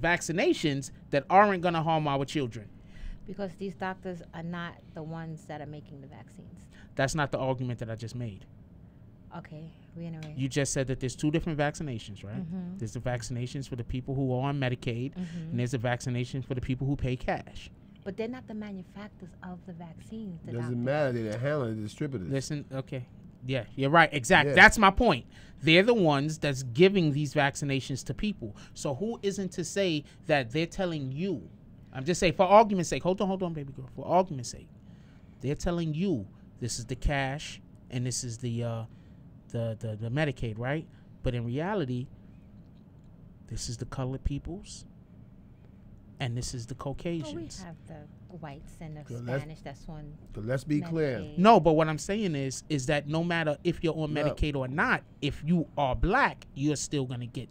vaccinations that aren't going to harm our children? Because these doctors are not the ones that are making the vaccines. That's not the argument that I just made. Okay, reiterate. You just said that there's 2 different vaccinations, right? Mm-hmm. There's the vaccinations for the people who are on Medicaid, mm-hmm. and there's the vaccination for the people who pay cash. But they're not the manufacturers of the vaccines. It doesn't matter. They're the handlers, the distributors. Listen, okay. Yeah, you're right. Exactly. Yeah. That's my point. They're the ones that's giving these vaccinations to people. So who isn't to say that they're telling you? I'm just saying, for argument's sake, hold on, baby girl. For argument's sake, they're telling you this is the cash and this is the Medicaid, right? But in reality, this is the colored peoples and this is the Caucasians. Well, we have the whites and the Spanish that's on Medicaid. Let's be clear. No, but what I'm saying is that no matter if you're on Medicaid or not, if you are black, you're still going to get.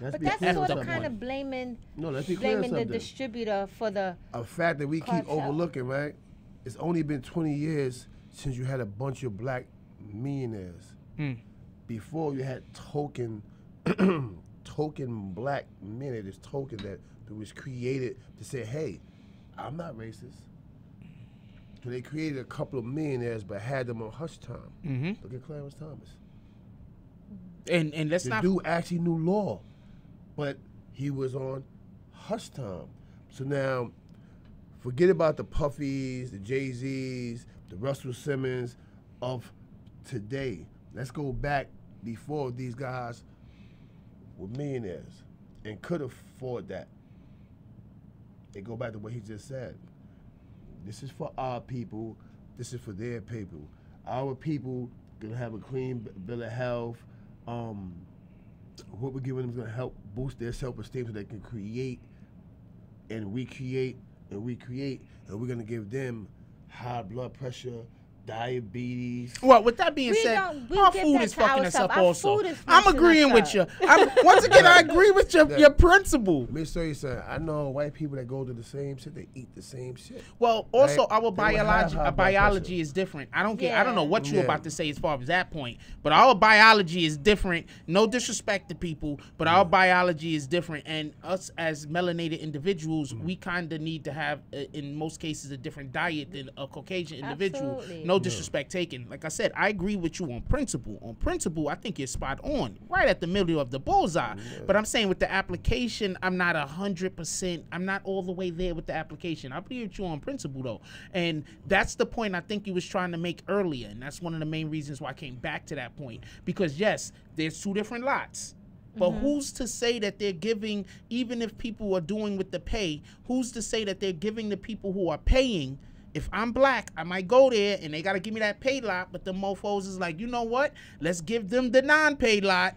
But that's sort of kind of blaming the distributor for the a fact that we keep overlooking, right? It's only been 20 years since you had a bunch of black millionaires. Before you had token black men, this token that was created to say, hey, I'm not racist. So they created a couple of millionaires but had them on hush time. Mm-hmm. Look at Clarence Thomas. And let's not. The dude actually knew law, but he was on hush time. So now, forget about the Puffies, the Jay-Z's, the Russell Simmons of today. Let's go back before these guys were millionaires. and could afford that. It go back to what he just said. This is for our people. This is for their people. Our people gonna have a clean bill of health. What we're giving them is gonna help boost their self-esteem so they can create and recreate and recreate. And we're gonna give them high blood pressure, diabetes. Well, with that being said, our food is fucking us up also. I'm agreeing with you. Once again, I agree with your principle. Let me tell you something. I know white people that go to the same shit, they eat the same shit. Well, also our biology is different. I don't get. I don't know what you're about to say as far as that point, but our biology is different. No disrespect to people, but our biology is different, and us as melanated individuals, we kind of need to have, in most cases, a different diet than a Caucasian individual. Absolutely. No disrespect taken. Like I said, I agree with you on principle. On principle, I think you're spot on, right at the middle of the bullseye. Yeah. But I'm saying with the application, I'm not 100%. I'm not all the way there with the application. I agree with you on principle, though. And that's the point I think you was trying to make earlier. And that's one of the main reasons why I came back to that point. Because, yes, there's two different lots. But who's to say that they're giving, even if people are doing with the pay, who's to say that they're giving the people who are paying? If I'm black, I might go there and they got to give me that paid lot, but the mofos is like, you know what? Let's give them the non-paid lot.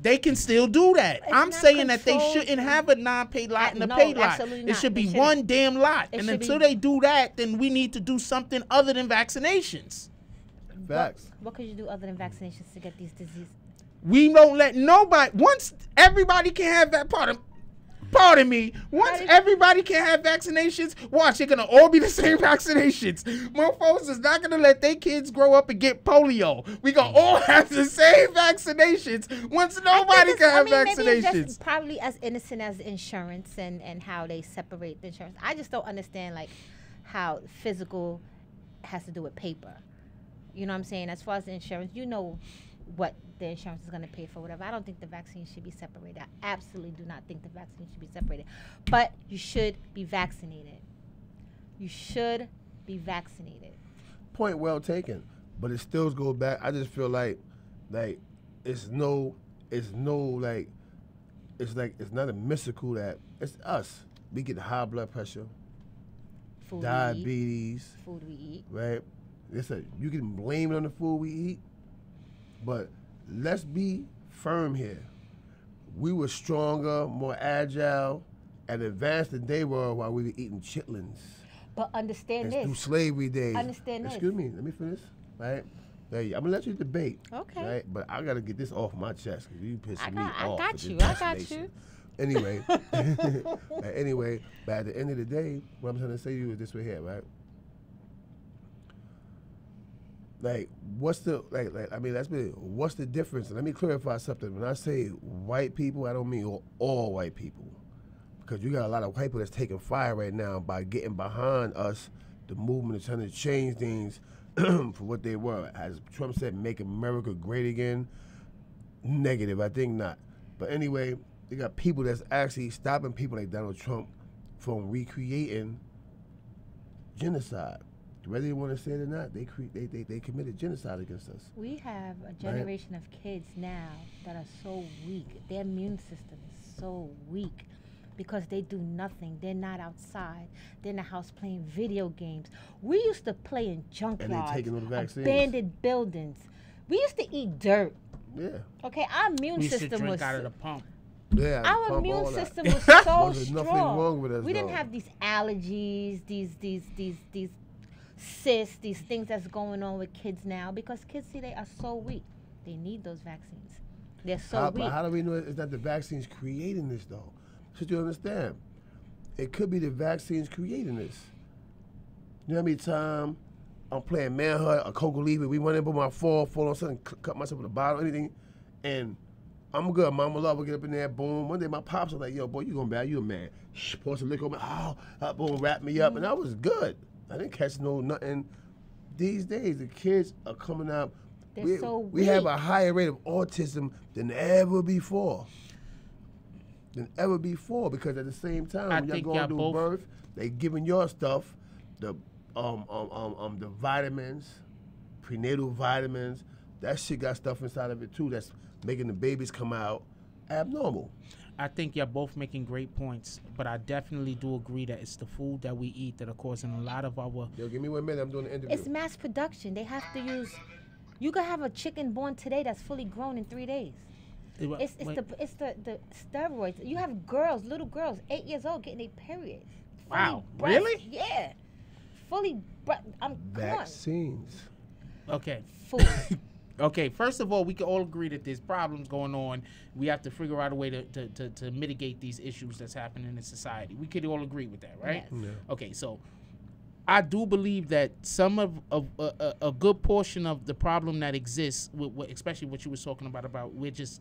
They can still do that. It's I'm saying that they shouldn't have a non-paid lot and a paid lot. It should be one damn lot. And until they do that, then we need to do something other than vaccinations. Facts. What could you do other than vaccinations to get these diseases? We don't let nobody, once everybody can have that part of pardon me. Once everybody can have vaccinations, watch, they're going to all be the same vaccinations. Mofos is not going to let their kids grow up and get polio. We're going to all have the same vaccinations once nobody can have vaccinations. Maybe it's just probably as innocent as insurance and how they separate the insurance. I just don't understand, like, how physical has to do with paper. You know what I'm saying? As far as the insurance, you know what the insurance is going to pay for, whatever. I don't think the vaccine should be separated. I absolutely do not think the vaccine should be separated. But you should be vaccinated. You should be vaccinated. Point well taken. But it still goes back. I just feel like it's not a mystical that it's us. We get high blood pressure, food, diabetes, food we eat. Right? You can blame it on the food we eat. But let's be firm here. We were stronger, more agile, and advanced than they were while we were eating chitlins. But understand this. Through slavery days. Understand this. Excuse me, let me finish. Right? I'm going to let you debate. Okay. Right? But I got to get this off my chest because you pissing me off. I got you. Anyway. Anyway, but at the end of the day, what I'm trying to say to you is this right here, right? Like, what's the, like I mean, that's been, what's the difference? Let me clarify something. When I say white people, I don't mean all white people. Because you got a lot of white people that's taking fire right now by getting behind us, the movement is trying to change things for what they were. As Trump said, make America great again. Negative, I think not. But anyway, you got people that's actually stopping people like Donald Trump from recreating genocide. Whether you want to say it or not, they committed genocide against us. We have a generation of kids now that are so weak. Their immune system is so weak because they do nothing. They're not outside. They're in the house playing video games. We used to play in junkyards, abandoned buildings. We used to eat dirt. Yeah. Okay, our immune system was... We used to drink out of the pump. Yeah, our immune system was so strong. There's nothing wrong with us, we didn't have these allergies, these cysts, these things that's going on with kids now, because kids, see, they are so weak. They need those vaccines. They're so weak. But how do we know it's not the vaccines creating this, though? Should you understand? It could be the vaccines creating this. You know how many times I'm playing manhunt, a cocoa leaf, we went in with my fall on something, cut myself with a bottle, anything, and I'm good. Mama love will get up in there, boom. One day my pops are like, yo, boy, you gonna bad, you a man. Shh, pour some liquor on me, oh, boom, wrap me up, and I was good. I didn't catch no nothing. These days, the kids are coming out. We have a higher rate of autism than ever before. Because at the same time, when y'all going through birth, they giving your stuff, the vitamins, prenatal vitamins. That shit got stuff inside of it too. That's making the babies come out abnormal. I think you're both making great points, but I definitely do agree that it's the food that we eat that are causing a lot of our... Yo, give me 1 minute. I'm doing the interview. It's mass production. They have to use... You could have a chicken born today that's fully grown in 3 days. It's the steroids. You have girls, little girls, 8 years old, getting their periods. Wow, really? Yeah. Fully... Vaccines. Okay. Food. Okay, first of all, we can all agree that there's problems going on. We have to figure out a way to mitigate these issues that's happening in society. We could all agree with that, right? Yes. Yeah. Okay, so I do believe that some of a good portion of the problem that exists, especially what you were talking about we're just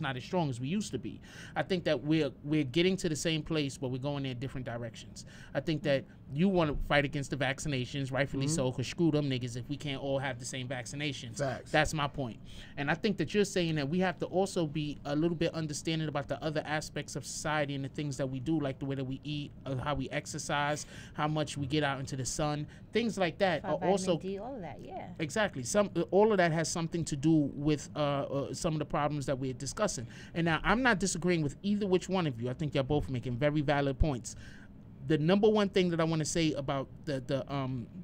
not as strong as we used to be. I think that we're getting to the same place, but we're going in different directions. I think that you want to fight against the vaccinations, rightfully so, because screw them niggas if we can't all have the same vaccinations. Facts. That's my point. And I think that you're saying that we have to also be a little bit understanding about the other aspects of society and the things that we do, like the way that we eat, how we exercise, how much we get out into the sun, things like that. Are also D, all of that, yeah. Exactly. All of that has something to do with some of the problems that we're discussing. And now I'm not disagreeing with either which one of you. I think you're both making very valid points. The number one thing that I want to say about the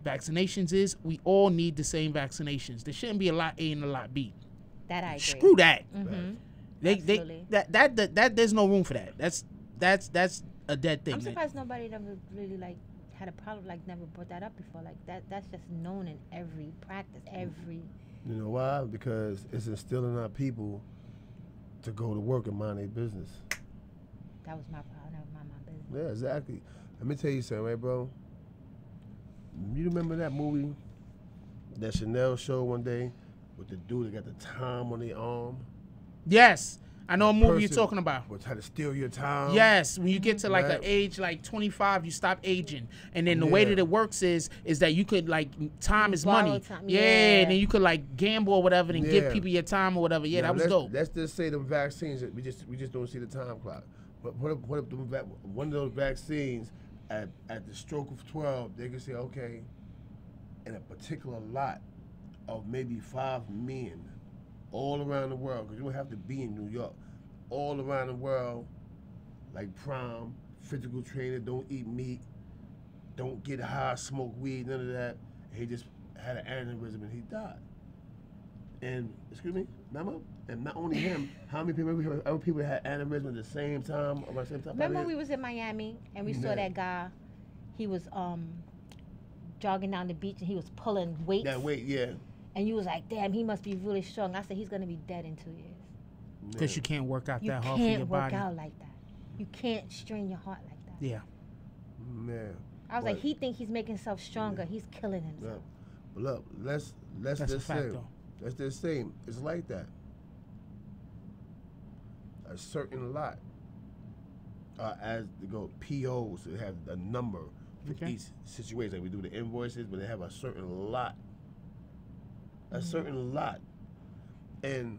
vaccinations is we all need the same vaccinations. There shouldn't be a lot A and a lot B. That I agree. Screw that. Mm-hmm. There's no room for that. That's a dead thing. I'm surprised nobody ever really had a problem never brought that up before. That's just known in every practice, You know why? Because it's instilling our people to go to work and mind their business. That was my problem. That was my business. Yeah, exactly. Let me tell you something, right, bro? You remember that movie, that Chanel show one day, with the dude that got the time on their arm? Yes. I know a movie you're talking about. Or try to steal your time. Yes. When you get to an age 25, you stop aging. And then the way that it works is that you could time is money. Time. Yeah. And then you could gamble or whatever and give people your time or whatever. Yeah, now that was dope. Let's just say the vaccines, we just don't see the time clock. But what if one of those vaccines at the stroke of 12, they can say, okay, in a particular lot of maybe 5 men all around the world, because you don't have to be in New York, all around the world, prom, physical trainer, don't eat meat, don't get high, smoke weed, none of that. He just had an aneurysm and he died. And, excuse me, Mama? And not only him, how many people had aneurysm at the same time? Remember when we was in Miami and we saw that guy, he was jogging down the beach and he was pulling weights. That weight, yeah. And you was like, damn, he must be really strong. I said, he's going to be dead in 2 years. Because you can't work out that hard for your body. You can't work out like that. You can't strain your heart like that. Yeah. Man. I was like, he think he's making himself stronger. Yeah. He's killing himself. But look, let's just say, it's like that. A certain lot, as they go, POs, they have a number for each situation. Like we do the invoices, but they have a certain lot. A certain lot, and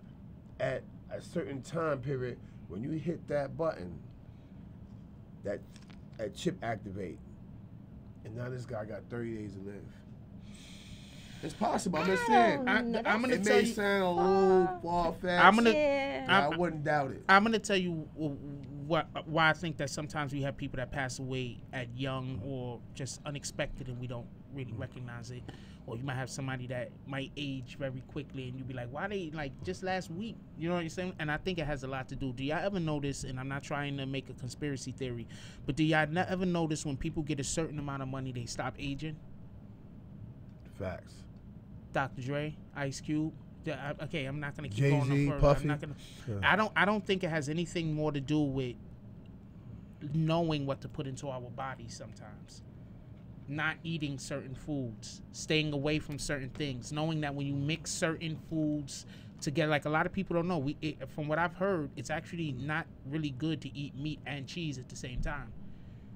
at a certain time period, when you hit that button, that chip activate, and now this guy got 30 days to live. It's possible. I'm just saying. I'm gonna tell you. It may sound a little far-fetched. I wouldn't doubt it. I'm gonna tell you why I think that sometimes we have people that pass away at young or just unexpected, and we don't really recognize it. Or you might have somebody that might age very quickly, and you'd be like, why they, just last week? You know what I'm saying? And I think it has a lot to do. Do y'all ever notice, and I'm not trying to make a conspiracy theory, but do y'all ever notice when people get a certain amount of money, they stop aging? Facts. Dr. Dre, Ice Cube. Okay, I'm not going to keep Jay-Z, going on further. I'm not gonna, I don't think it has anything more to do with knowing what to put into our bodies sometimes. Not eating certain foods, staying away from certain things, knowing that when you mix certain foods together, a lot of people don't know. From what I've heard, it's actually not really good to eat meat and cheese at the same time.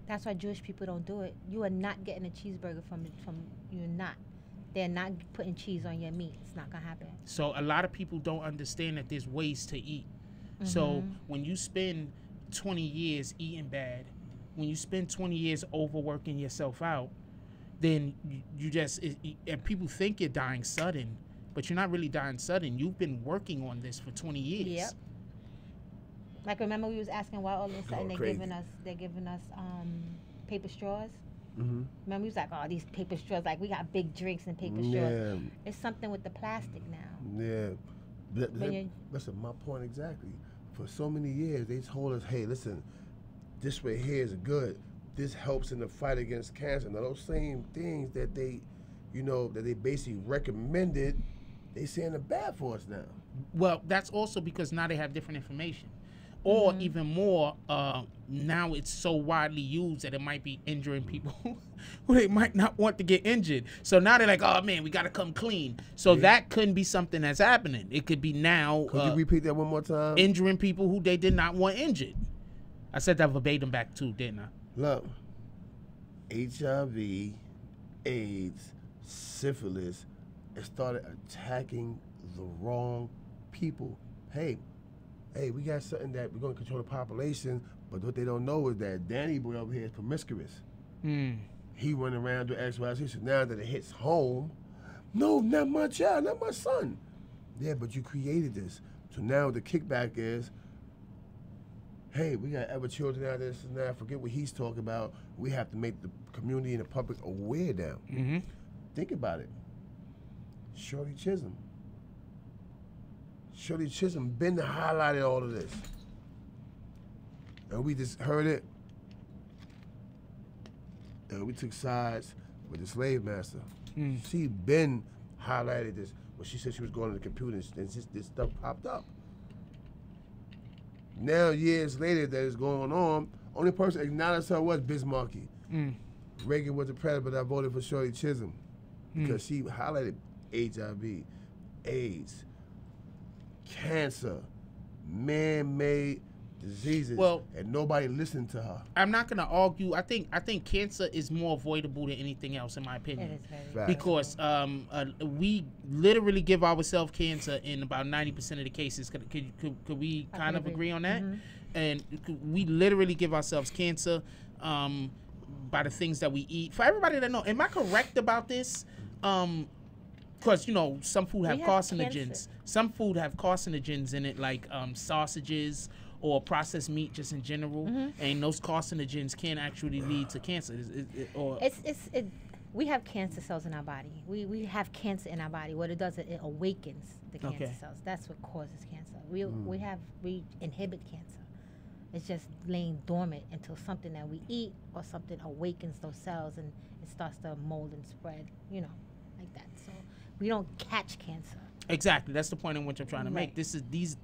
That's why Jewish people don't do it. You are not getting a cheeseburger you're not. They're not putting cheese on your meat. It's not gonna happen. So a lot of people don't understand that there's ways to eat. So when you spend 20 years eating bad, when you spend 20 years overworking yourself out, then you just, and people think you're dying sudden, but you're not really dying sudden. You've been working on this for 20 years. Yep. Like, remember we was asking why all of a sudden they're giving us paper straws. Mm-hmm. Remember we was like, oh, these paper straws, like we got big drinks and paper straws. It's something with the plastic now. Yeah, listen, my point exactly. For so many years, they told us, hey, listen, this right here is good. This helps in the fight against cancer. Now those same things that they, you know, that they basically recommended, they saying they're bad for us now. Well, that's also because now they have different information. Or even more, now it's so widely used that it might be injuring people who they might not want to get injured. So now they're like, oh, man, we got to come clean. So that couldn't be something that's happening. It could be now. Could you repeat that one more time? Injuring people who they did not want injured. I said that verbatim back too, didn't I? Look, HIV, AIDS, syphilis, it started attacking the wrong people. Hey, we got something that we're going to control the population, but what they don't know is that Danny boy over here is promiscuous. He went around doing X, Y, Z. So now that it hits home, no, not my child, not my son. Yeah, but you created this. So now the kickback is, hey, we got other children out there, this and that. Forget what he's talking about. We have to make the community and the public aware now. Think about it. Shirley Chisholm been highlighted all of this. And we just heard it. And we took sides with the slave master. She been highlighted this. When she said she was going to the computer and this stuff popped up. Now, years later, that is going on. Only person acknowledged her was Bismarcky. Reagan was the president, but I voted for Shirley Chisholm because she highlighted HIV, AIDS, cancer, man-made diseases, and nobody listened to her. I'm not going to argue. I think cancer is more avoidable than anything else, in my opinion, because we literally give ourselves cancer in about 90% of the cases. Could we kind of agree on that? And we literally give ourselves cancer by the things that we eat. For everybody that know, am I correct about this? Because, you know, some food have carcinogens. Cancer. Some food have carcinogens in it, like sausages or processed meat just in general. And those carcinogens can actually lead to cancer. We have cancer cells in our body. We have cancer in our body. What it does, it awakens the cancer cells. That's what causes cancer. We inhibit cancer. It's just laying dormant until something that we eat or something awakens those cells and it starts to mold and spread, you know, like that. So we don't catch cancer. Exactly. That's the point in which I'm trying to make. Cancer is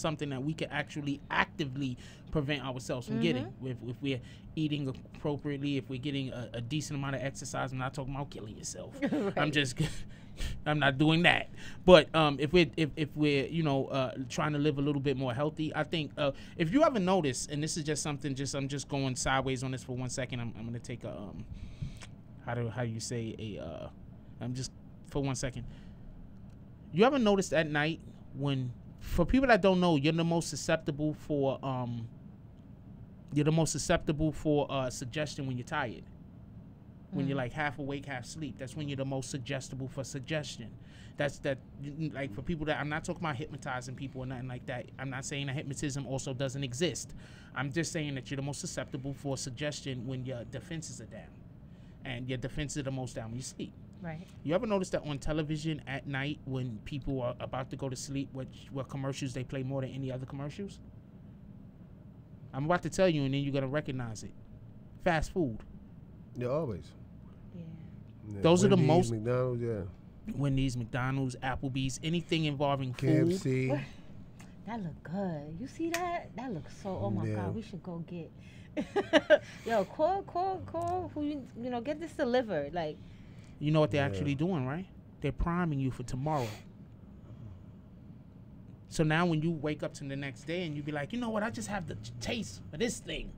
something that we can actually actively prevent ourselves from getting. If we're eating appropriately, if we're getting a decent amount of exercise. I'm not talking about killing yourself. I'm not doing that. But if we're you know trying to live a little bit more healthy, I think if you ever notice, and this is just something, I'm just going sideways on this for 1 second. I'm gonna take a I'm just for 1 second. You ever noticed at night when, for people that don't know, you're the most susceptible for suggestion when you're tired. When you're like half awake, half asleep, that's when you're the most suggestible for suggestion. Like for people that, I'm not talking about hypnotizing people or nothing like that. I'm not saying that hypnotism also doesn't exist. I'm just saying that you're the most susceptible for suggestion when your defenses are down. And your defenses are the most down when you sleep. Right. You ever notice that on television at night when people are about to go to sleep, what commercials they play more than any other commercials? I'm about to tell you, and then you're going to recognize it. Fast food. Yeah, always. Yeah. Those are the most. McDonald's, Wendy's, McDonald's, Applebee's, anything involving KFC. Food. KFC. That look good. You see that? That looks so, oh my God, we should go get. Yo, call who you know, get this delivered, like. You know what they're actually doing, right? They're priming you for tomorrow. So now when you wake up to the next day and you be like, you know what, I just have the taste for this thing.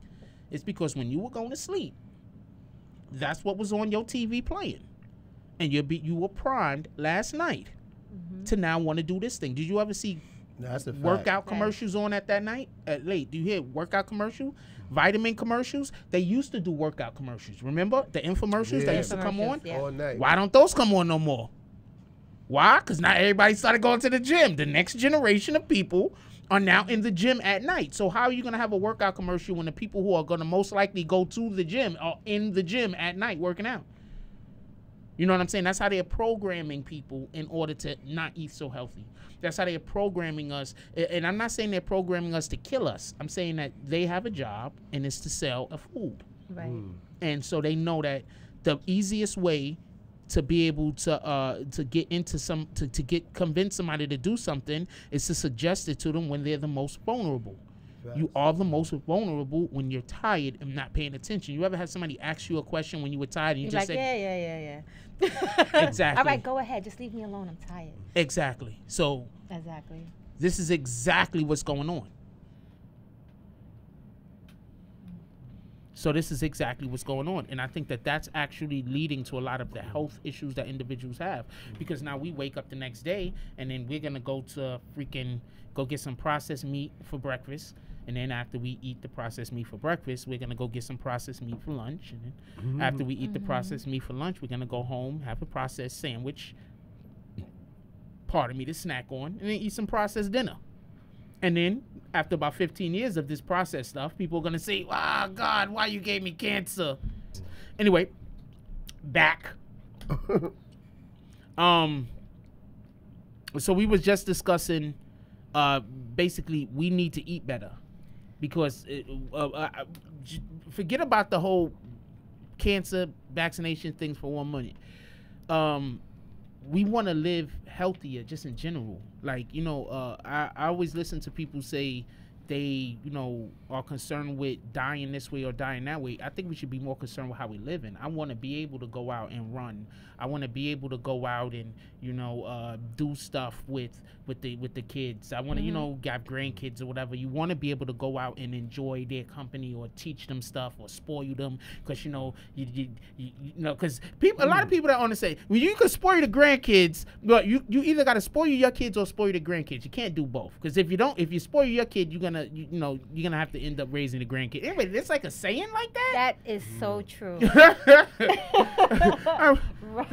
It's because when you were going to sleep, that's what was on your TV playing. And you were primed last night to now want to do this thing. Did you ever see workout commercials on at that night? Late, do you hear workout commercial? Vitamin commercials? They used to do workout commercials. Remember the infomercials that used to come on? All night. Why don't those come on no more? Why? Because now everybody started going to the gym. The next generation of people are now in the gym at night. So how are you going to have a workout commercial when the people who are going to most likely go to the gym are in the gym at night working out? You know what I'm saying? That's how they're programming people in order to not eat so healthy. That's how they're programming us. And I'm not saying they're programming us to kill us. I'm saying that they have a job, and it's to sell a food. Right. Mm. And so they know that the easiest way to be able to get into some, to get convince somebody to do something is to suggest it to them when they're the most vulnerable. You are the most vulnerable when you're tired and not paying attention. You ever had somebody ask you a question when you were tired and you just like, yeah. Exactly. All right, go ahead. Just leave me alone. I'm tired. Exactly. So this is exactly what's going on. So this is exactly what's going on. And I think that that's actually leading to a lot of the health issues that individuals have. Because now we wake up the next day and then we're going to go to freaking go get some processed meat for breakfast. And then after we eat the processed meat for breakfast, we're going to go get some processed meat for lunch. And then after we eat the processed meat for lunch, we're going to go home, have a processed sandwich, pardon me, to snack on, and then eat some processed dinner. And then after about 15 years of this processed stuff, people are going to say, oh, God, why you gave me cancer? Anyway, back. So we was just discussing basically we need to eat better because forget about the whole cancer vaccination things for 1 minute. We want to live healthier just in general. Like, you know, I always listen to people say they, you know, are concerned with dying this way or dying that way. I think we should be more concerned with how we live. I want to be able to go out and run. I want to be able to go out and, you know, do stuff with the kids. I want to, you know, have grandkids or whatever. You want to be able to go out and enjoy their company or teach them stuff or spoil them because, you know, you know, because people, a lot of people that want to say, well, you can spoil the grandkids, but you either got to spoil your kids or spoil the grandkids. You can't do both because if you don't, if you spoil your kid, you're gonna, you know, you're gonna have to end up raising the grandkid. Anyway, it's like a saying like that. That is so true. Right.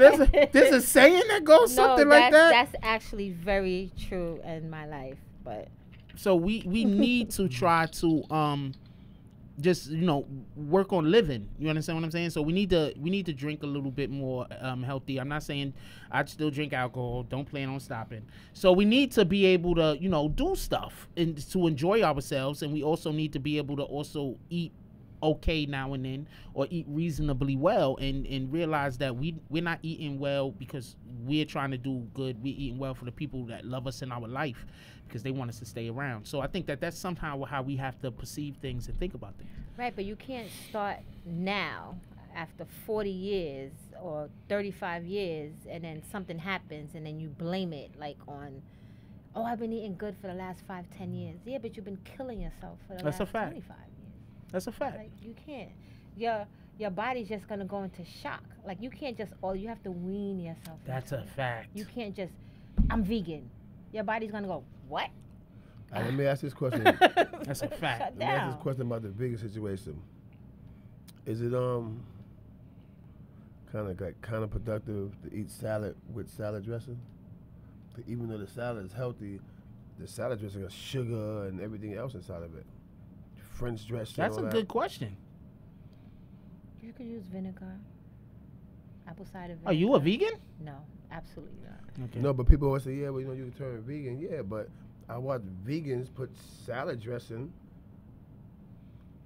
There's a saying that goes something like that. That's actually very true in my life. But so we need to try to just, you know, work on living. You understand what I'm saying? So we need to drink a little bit more healthy. I'm not saying I still drink alcohol. Don't plan on stopping. So we need to be able to, you know, do stuff and to enjoy ourselves. And we also need to be able to also eat okay now and then or eat reasonably well and realize that we're not eating well because we're trying to do good. We're eating well for the people that love us in our life because they want us to stay around. So I think that that's somehow how we have to perceive things and think about things. Right, but you can't start now after 40 years or 35 years and then something happens and then you blame it like on, oh, I've been eating good for the last 5, 10 years. Yeah, but you've been killing yourself for the last 25 years. That's a fact. Like, you can't. Your body's just gonna go into shock. Like you can't just. Oh, you have to wean yourself. That's a fact. You can't just. I'm vegan. Your body's gonna go. What? All right, let me ask this question. That's a fact. Shut down. Let me ask this question about the vegan situation. Is it kind of like counterproductive to eat salad with salad dressing? Even though the salad is healthy, the salad dressing has sugar and everything else inside of it. French dressing. That's a good question. You could use vinegar, apple cider vinegar. Are you a vegan? No, absolutely not. Okay. No, but people always say, yeah, well, you know, you can turn vegan. Yeah, but I watch vegans put salad dressing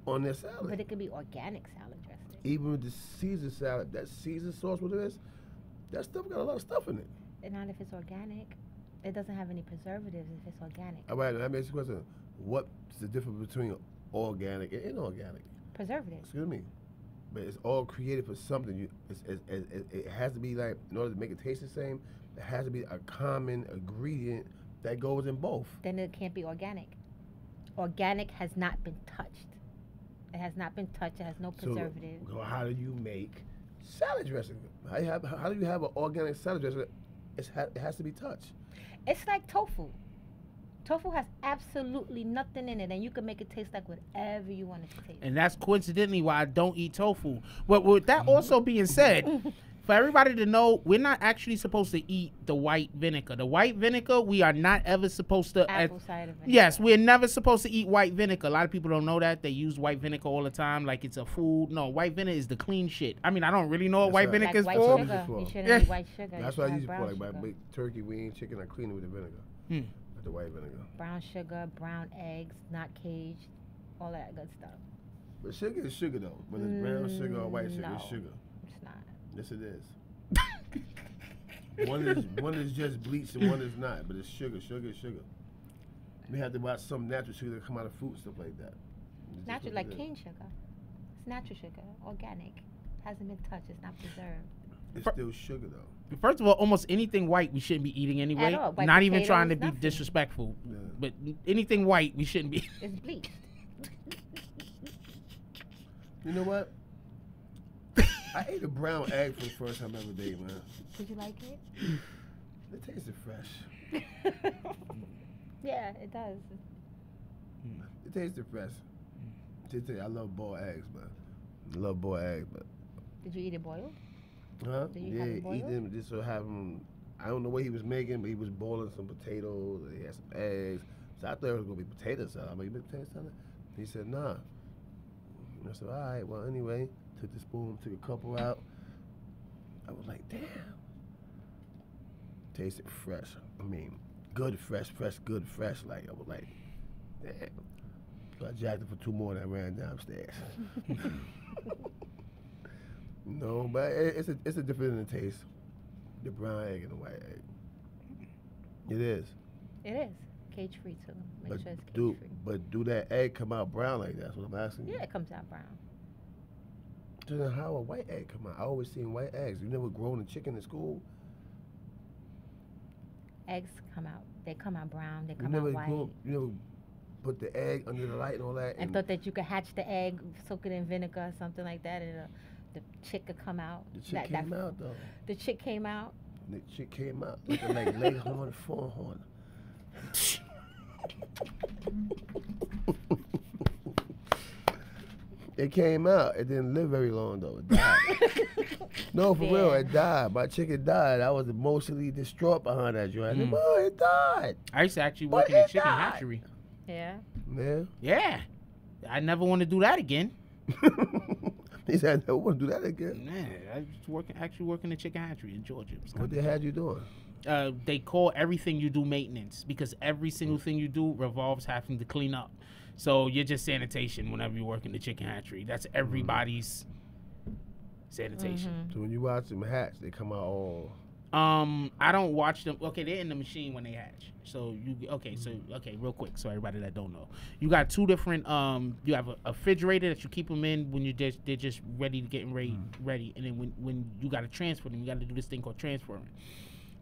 on their salad. But it could be organic salad dressing. Even with the Caesar salad, that Caesar sauce, what it is, that stuff got a lot of stuff in it. And not if it's organic. It doesn't have any preservatives if it's organic. All right, let me ask you a question. What's the difference between organic and inorganic? Preservative. Excuse me, but it's all created for something. It has to be like, in order to make it taste the same, it has to be a common ingredient that goes in both. Then it can't be organic. Organic has not been touched. It has not been touched. It has no preservative. So how do you make salad dressing? How do you have an organic salad dressing? It has to be touched. It's like tofu. Tofu has absolutely nothing in it, and you can make it taste like whatever you want it to taste. And that's coincidentally why I don't eat tofu. But with that also being said, for everybody to know, we're not actually supposed to eat the white vinegar. The white vinegar, we are not ever supposed to... Apple cider vinegar. Yes, we're never supposed to eat white vinegar. A lot of people don't know that. They use white vinegar all the time like it's a food. No, white vinegar is the clean shit. I mean, I don't really know what white vinegar is for. You shouldn't eat white sugar. That's what I use it for. Like my big turkey wing, chicken, I clean it with the vinegar. With the white vinegar. Brown sugar, brown eggs, not caged, all that good stuff. But sugar is sugar, though. Whether it's brown sugar or white sugar, it's sugar. It's not. Yes, it is. one is just bleach and one is not, but it's sugar. Sugar is sugar. We have to buy some natural sugar that come out of fruit, stuff like that. It's natural, like cane sugar. It's natural sugar, organic. Hasn't been touched. It's not preserved. It's still sugar, though. First of all, almost anything white we shouldn't be eating anyway. At all. White not even trying to be disrespectful, but anything white we shouldn't be. It's bleached. You know what? I ate a brown egg for the first time ever, day, man. Did you like it? It tasted fresh. Yeah, it does. It tasted fresh. I love boiled eggs, man. I love boiled eggs, but. Did you eat it boiled? Huh? Did you have it boiled? Eat them. Just so have them. I don't know what he was making, but he was boiling some potatoes. And he had some eggs. So I thought it was gonna be potato salad. I'm like, you make potato salad? He said, nah. And I said, all right. Well, anyway. Took the spoon, took a couple out. I was like, damn. Tasted fresh. I mean, good, fresh, good, fresh. Like, I was like, damn. So I jacked it for two more and I ran downstairs. No, but it's a different taste. The brown egg and the white egg. It is. It is. Cage-free, too. Make sure it's cage-free. But do that egg come out brown like that? That's what I'm asking you. Yeah, it comes out brown. How a white egg come out? I always seen white eggs. You never grown a chicken in school? Eggs come out. They come out brown. They come out white. You never put the egg under the light and all that? And thought that you could hatch the egg, soak it in vinegar or something like that, and the chick could come out. The chick came out, though. The chick came out? The chick came out. Looking like Leghorn, Forehorn. It came out. It didn't live very long, though. It died. No, for real, it died. My chicken died. I was emotionally distraught behind that joint. Oh, it died. I used to actually work in a chicken hatchery. Yeah. Yeah? Yeah. I never want to do that again. He said, I never want to do that again. Nah, I was actually working in a chicken hatchery in Georgia. What they had you doing? They call everything you do maintenance because every single thing you do revolves having to clean up. So you're just sanitation whenever you work in the chicken hatchery. That's everybody's sanitation. So when you watch them hatch, they come out all. I don't watch them. Okay, they're in the machine when they hatch. So you real quick. So everybody that don't know, you got two different. You have a refrigerator that you keep them in when they're just ready to get ready, and then when you got to transfer them, you got to do this thing called transferring.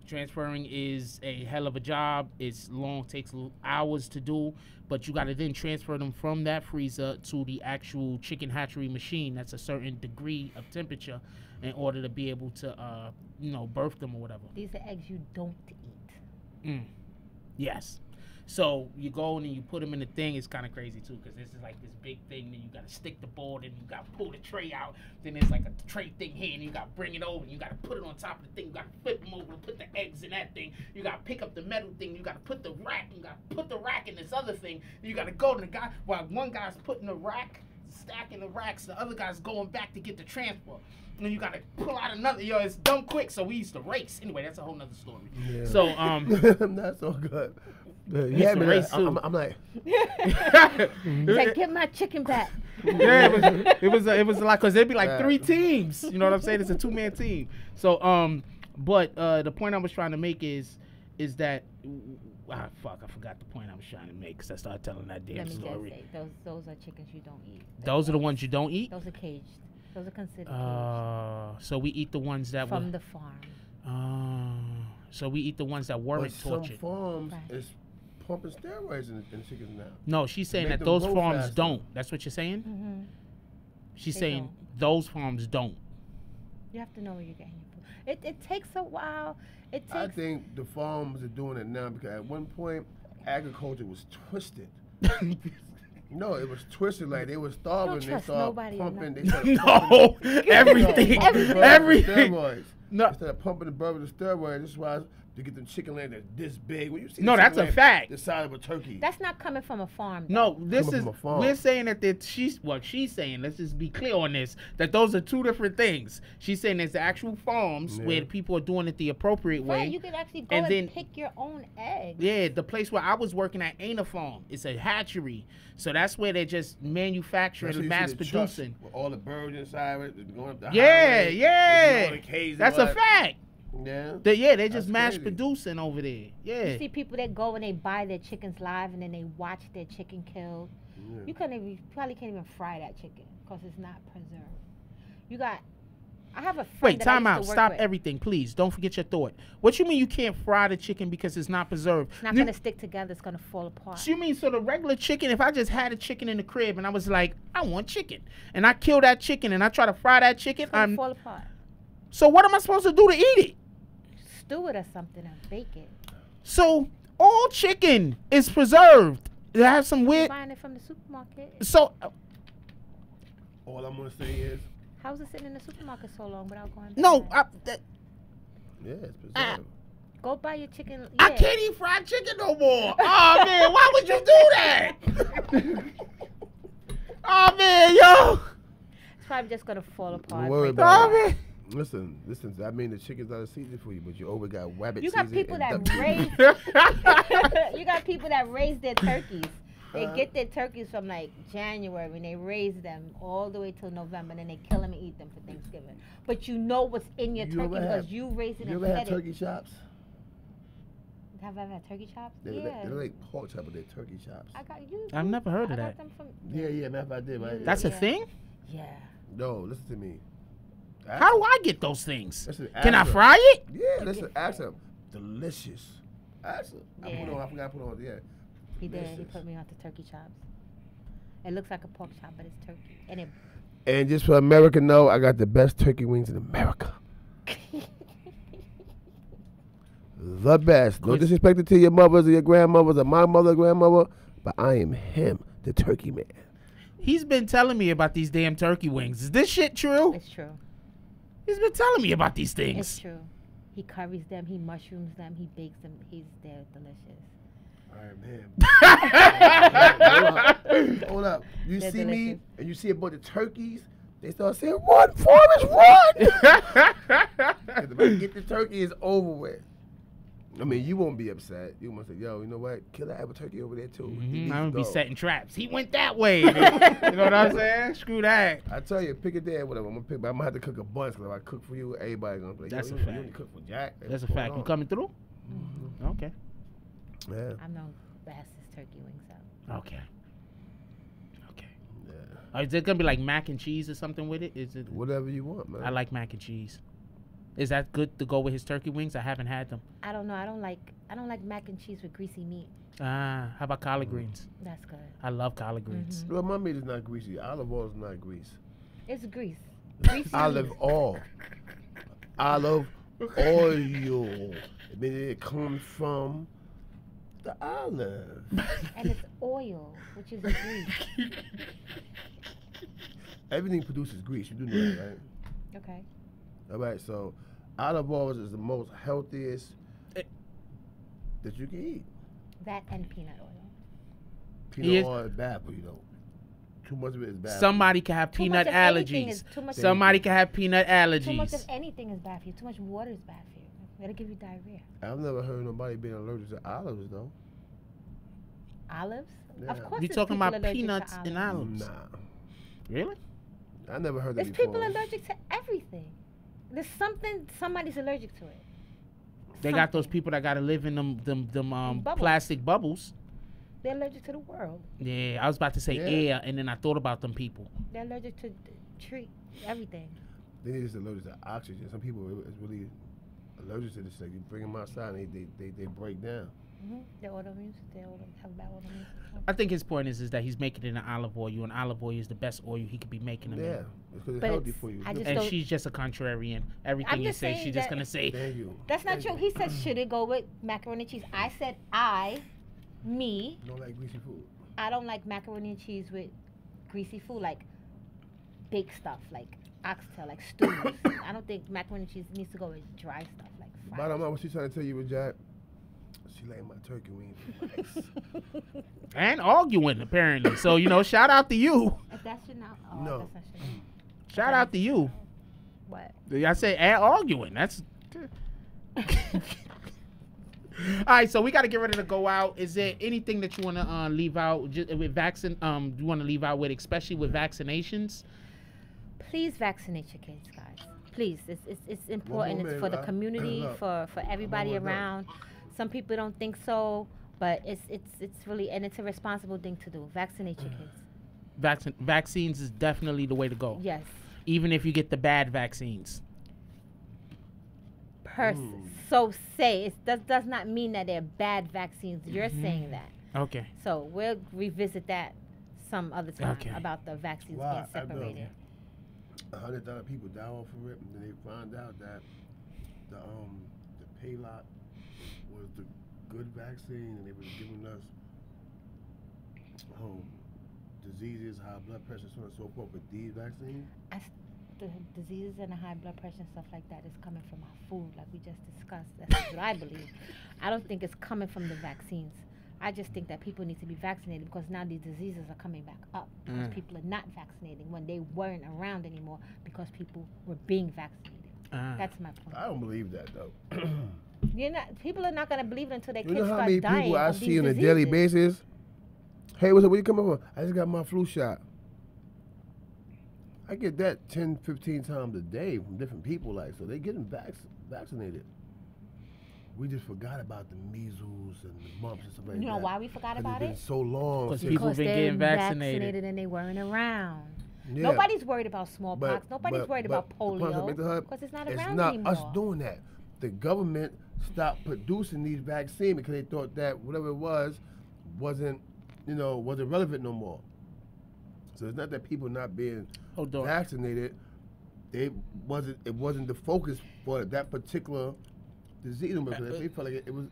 Transferring is a hell of a job. It's long, takes hours to do, but you got to then transfer them from that freezer to the actual chicken hatchery machine. That's a certain degree of temperature in order to be able to, birth them or whatever. These are eggs you don't eat. Yes. So you go and you put them in the thing. It's kind of crazy, too, because this is like this big thing. Then you got to stick the board and you got to pull the tray out. Then there's like a tray thing here, and you got to bring it over. And you got to put it on top of the thing. You got to flip them over and put the eggs in that thing. You got to pick up the metal thing. You got to put the rack. You got to put the rack in this other thing. You got to go to the guy. While one guy's putting the rack, stacking the racks, the other guy's going back to get the transfer. And then you got to pull out another. Yo, it's dumb quick, so we used to race. Anyway, that's a whole nother story. Yeah. So, That's so good. Yeah, I'm like, like, get my chicken back. Yeah, it was like, cause there'd be like three teams. You know what I'm saying? It's a two-man team. So, but the point I was trying to make is that, I forgot the point I was trying to make because I started telling that damn story. Let me just say, those are chickens you don't eat. Those are the ones you don't eat. Those are caged. Those are considered caged. So we eat the ones that from the farm. So we eat the ones that weren't tortured. Some farms is pumping steroids in chickens now. No, she's saying that those farms don't. That's what you're saying? Mm-hmm. She's saying those farms don't. You have to know where you're getting your food. It takes a while. I think the farms are doing it now because at one point, agriculture was twisted. No, it was twisted. Like they were starving. They started pumping. Everything. Everything. No. Instead of pumping the blood with the steroids, that's why to get them chicken land that's this big. When you see no, that's a fact. The size of a turkey. That's not coming from a farm. Though. No, this is we're saying that she's saying. Let's just be clear on this. That those are two different things. She's saying there's the actual farms where people are doing it the appropriate way. Right, you can actually go and pick your own eggs. Yeah, the place where I was working at ain't a farm. It's a hatchery. So that's where they're just manufacturing and mass producing. With all the birds inside, going up the highway, that's a fact. Yeah, they just mass producing over there. Yeah, you see people that go and they buy their chickens live and then they watch their chicken killed. Yeah. You probably can't even fry that chicken because it's not preserved. I have a friend. Wait, time out. Stop everything, please. Don't forget your thought. What you mean you can't fry the chicken because it's not preserved? It's not going to stick together. It's going to fall apart. So you mean, so the regular chicken, if I just had a chicken in the crib and I was like, I want chicken, and I kill that chicken and I try to fry that chicken, it's going to fall apart. So what am I supposed to do to eat it? Stew it or something and bake it. So all chicken is preserved. They have some weird. Buying it from the supermarket. So all I'm gonna say is, how was it sitting in the supermarket so long without going? No, yeah, it's preserved. Go buy your chicken. Yeah. I can't eat fried chicken no more. Oh man, why would you do that? Oh man, yo. It's probably just gonna fall apart. Don't worry about it. Listen. I mean, the chicken's out of season for you, but you over got wabbit. You got people that raise their turkeys. They get their turkeys from like January, and they raise them all the way till November, and then they kill them and eat them for Thanksgiving. But you know what's in your turkey because you raise it. You ever had turkey chops? Have I ever had turkey chops? They're like pork chops, but they're turkey chops. I've never heard of that. Yeah, matter of fact, I did. Right? That's a thing. Yeah. No, listen to me. How do I get those things? Can I fry it? Yeah, listen, ask him. Delicious. Ask him. I forgot to put on. Yeah. He did. He put me on the turkey chops. It looks like a pork chop, but it's turkey. And just for America, know I got the best turkey wings in America. The best. No disrespect to your mothers or your grandmothers or my mother, grandmother, but I am him, the turkey man. He's been telling me about these damn turkey wings. Is this shit true? It's true. He's been telling me about these things. It's true. He curries them. He mushrooms them. He bakes them. They're delicious. All right, man. Hold up. You see me and you see a bunch of turkeys. They start saying, "Run, Forrest, run!" Because if I get the turkey, it's over with. I mean, you won't be upset. You must say, "Yo, you know what? Kill that apple turkey over there too." I don't be setting traps. He went that way. You know what I'm saying? Screw that. I tell you, pick a day, whatever. I'm gonna pick, but I'm gonna have to cook a bunch. Cause if I cook for you, everybody's gonna be like, "That's a fact." You only cook for Jack. That's a fact. You coming through? Mm-hmm. Okay. Yeah. I'm gonna blast this turkey wings out. Okay. Okay. Yeah. Is it gonna be like mac and cheese or something with it? Is it whatever you want, man? I like mac and cheese. Is that good to go with his turkey wings? I haven't had them. I don't know. I don't like mac and cheese with greasy meat. Ah, how about collard greens? That's good. I love collard greens. Well, my meat is not greasy. Olive oil is not grease. It's grease. Olive oil. Olive oil. I mean, it comes from the olive. And it's oil, which is grease. Everything produces grease. You do know that, right? Okay. All right, so olive oil is the most healthiest that you can eat. That and peanut oil. Peanut oil is bad for you, though. Too much of it is bad. Somebody can have peanut allergies. Somebody can have peanut allergies. Too much of anything is bad for you. Too much water is bad for you. That'll give you diarrhea. I've never heard nobody being allergic to olives, though. Olives? Yeah. Of course. You're talking about peanuts and olives. Nah. Really? I never heard that before. There's people allergic to everything. There's something, somebody's allergic to it. They got those people that gotta live in them bubbles. Plastic bubbles. They're allergic to the world. Yeah, I was about to say air, and then I thought about them people. They're allergic to everything. They're just allergic to oxygen. Some people is really allergic to this thing. You bring them outside, and they break down. They're autoimmune. I think his point is that he's making it in olive oil. And olive oil is the best oil he could be making it in. Yeah, because it's healthy for you. And she's just a contrarian. Everything you say, she's just gonna say. That's not true. He said, should it go with macaroni and cheese? I said, me. Don't like greasy food. I don't like macaroni and cheese with greasy food, like baked stuff, like oxtail, like stews. I don't think macaroni and cheese needs to go with dry stuff like fries. But I don't know what she's trying to tell you with Jack. She like my turkey wings and arguing apparently. So you know, shout out to you. If that's your not, oh, no, that's not your name. Shout out to you. What? I say and arguing. That's. All right, so we got to get ready to go out. Is there anything that you want to leave out just with vaccine? You want to leave out with, especially with vaccinations? Please vaccinate your kids, guys. Please, it's important. It's for the community, for everybody around. Some people don't think so, but it's really, and it's a responsible thing to do. Vaccinate your kids. Vaccines is definitely the way to go. Yes. Even if you get the bad vaccines. So say, that does not mean that they're bad vaccines. You're saying that. Okay. So we'll revisit that some other time about the vaccines being separated. 100,000 people die off of it, and then they find out that the payload was the good vaccine, and they were giving us diseases, high blood pressure, so on and so forth. With these vaccines, the diseases and the high blood pressure and stuff like that is coming from our food, like we just discussed. That's what I believe. I don't think it's coming from the vaccines. I just think that people need to be vaccinated because now these diseases are coming back up because people are not vaccinating when they weren't around anymore because people were being vaccinated. That's my point. I don't believe that though. You're not. People are not going to believe it until their kids start dying. You know how many people I see on a daily basis? Hey, what's up? Where you coming from? I just got my flu shot. I get that 10, 15 times a day from different people, like, so they're getting vaccinated. We just forgot about the measles and the mumps and stuff like that. You know why we forgot about it? It's been so long. Because people have been getting vaccinated and they weren't around. Yeah. Nobody's worried about smallpox. Nobody's worried about polio because it's not around anymore. It's not us doing that. The government stopped producing these vaccines because they thought that whatever it was wasn't relevant no more. So it's not that people not being vaccinated. It wasn't the focus for that particular disease. They felt like it was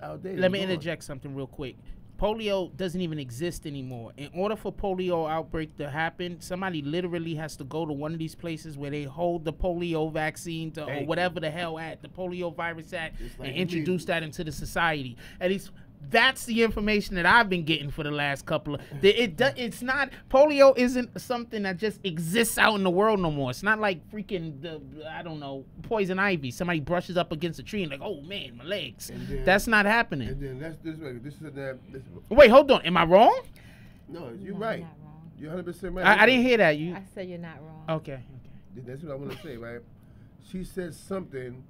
outdated. Let me interject something real quick. Polio doesn't even exist anymore. In order for polio outbreak to happen, somebody literally has to go to one of these places where they hold the polio vaccine or whatever the hell the polio virus at, like, and introduce that into the society. At least that's the information that I've been getting for the last couple of. It's not, polio isn't something that just exists out in the world no more. It's not like freaking I don't know, poison ivy. Somebody brushes up against a tree and like, oh man, my legs. Then, that's not happening. And then this is wait, hold on. Am I wrong? No, you're right. You're 100% right. I didn't hear that. I said you're not wrong. Okay. That's what I want to say, right? She said something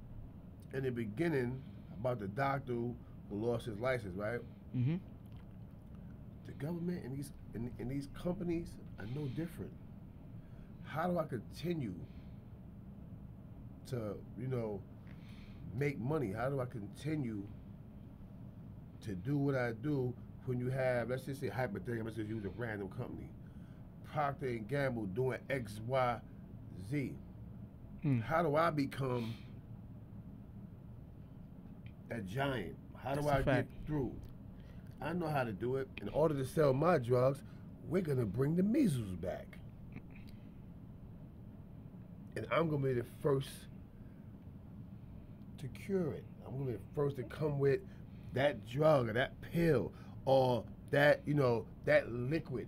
in the beginning about the doctor who lost his license, right? Mm-hmm. The government and these companies are no different. How do I continue to, make money? How do I continue to do what I do when you have, let's just say hypothetically, let's just use a random company, Procter and Gamble doing X, Y, Z. How do I become a giant? How do I get through? I know how to do it. In order to sell my drugs, we're going to bring the measles back. And I'm going to be the first to cure it. I'm going to be the first to come with that drug or that pill or that, that liquid,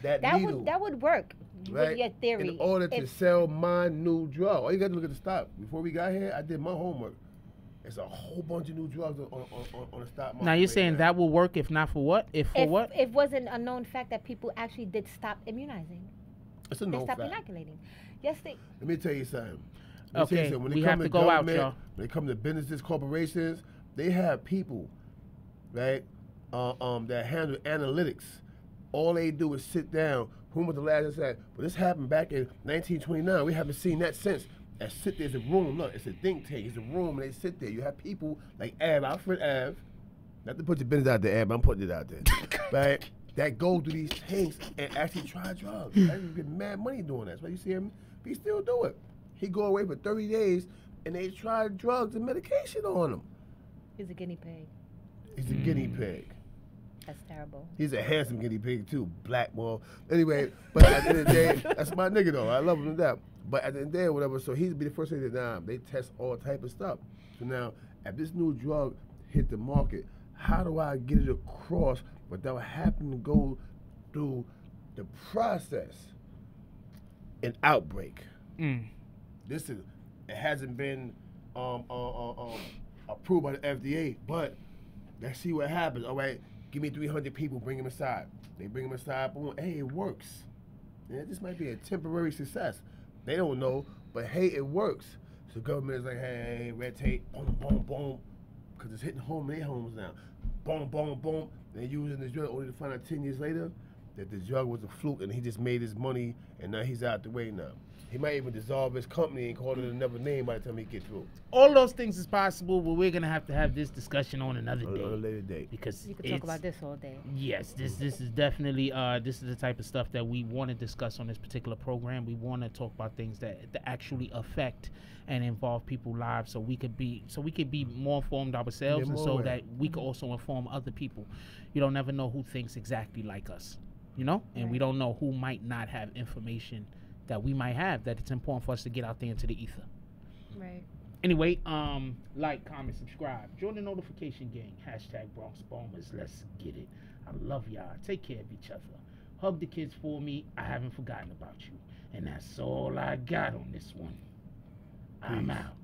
that needle. That would work, right? With your theory. In order to sell my new drug. All you got to look at the stock. Before we got here, I did my homework. It's a whole bunch of new drugs on the stock market. Now you're saying that will work if not for what? It wasn't a known fact that people actually did stop immunizing. It's a known fact. They stopped inoculating. Yes, they. Let me tell you something. We have to go out, y'all. When it comes to businesses, corporations, they have people, right, that handle analytics. All they do is sit down. When was the last time that? Well, this happened back in 1929. We haven't seen that since. I sit there, it's a room, look, it's a think tank, it's a room, and they sit there. You have people like Ab, our friend Ab, not to put your business out there, Ab, I'm putting it out there, right? That go through these things and actually try drugs. Right? You get mad money doing that. That's why you see him, he still do it. He go away for 30 days, and they try drugs and medication on him. He's a guinea pig. He's a guinea pig. That's terrible. He's a handsome guinea pig too, black ball. Anyway, but at the end of the day, that's my nigga though. I love him to death. But at the end of the day, whatever. So he'd be the first thing that they test all type of stuff. So now, if this new drug hit the market, how do I get it across without having to go through the process? An outbreak. Mm. This is. It hasn't been approved by the FDA, but let's see what happens. All right, give me 300 people, bring them inside. They bring them inside, boom, hey, it works. Yeah, this might be a temporary success. They don't know, but hey, it works. So government is like, hey, red tape, boom, boom, boom, because it's hitting home in their homes now. Boom, boom, boom. They're using the drug only to find out 10 years later that the drug was a fluke and he just made his money and now he's out the way now. He might even dissolve his company and call it another name by the time he gets through. All those things is possible, but we're gonna have to have this discussion on another day. On a later day. Because you could talk about this all day. Yes, this is definitely this is the type of stuff that we want to discuss on this particular program. We want to talk about things that actually affect and involve people's lives, so we could be more informed ourselves, and so that we could also inform other people. You don't never know who thinks exactly like us, you know, and we don't know who might not have information that we might have, that it's important for us to get out there into the ether. Right. Anyway, like, comment, subscribe. Join the notification gang. #BronxBombers. Let's get it. I love y'all. Take care of each other. Hug the kids for me. I haven't forgotten about you. And that's all I got on this one. Peace. I'm out.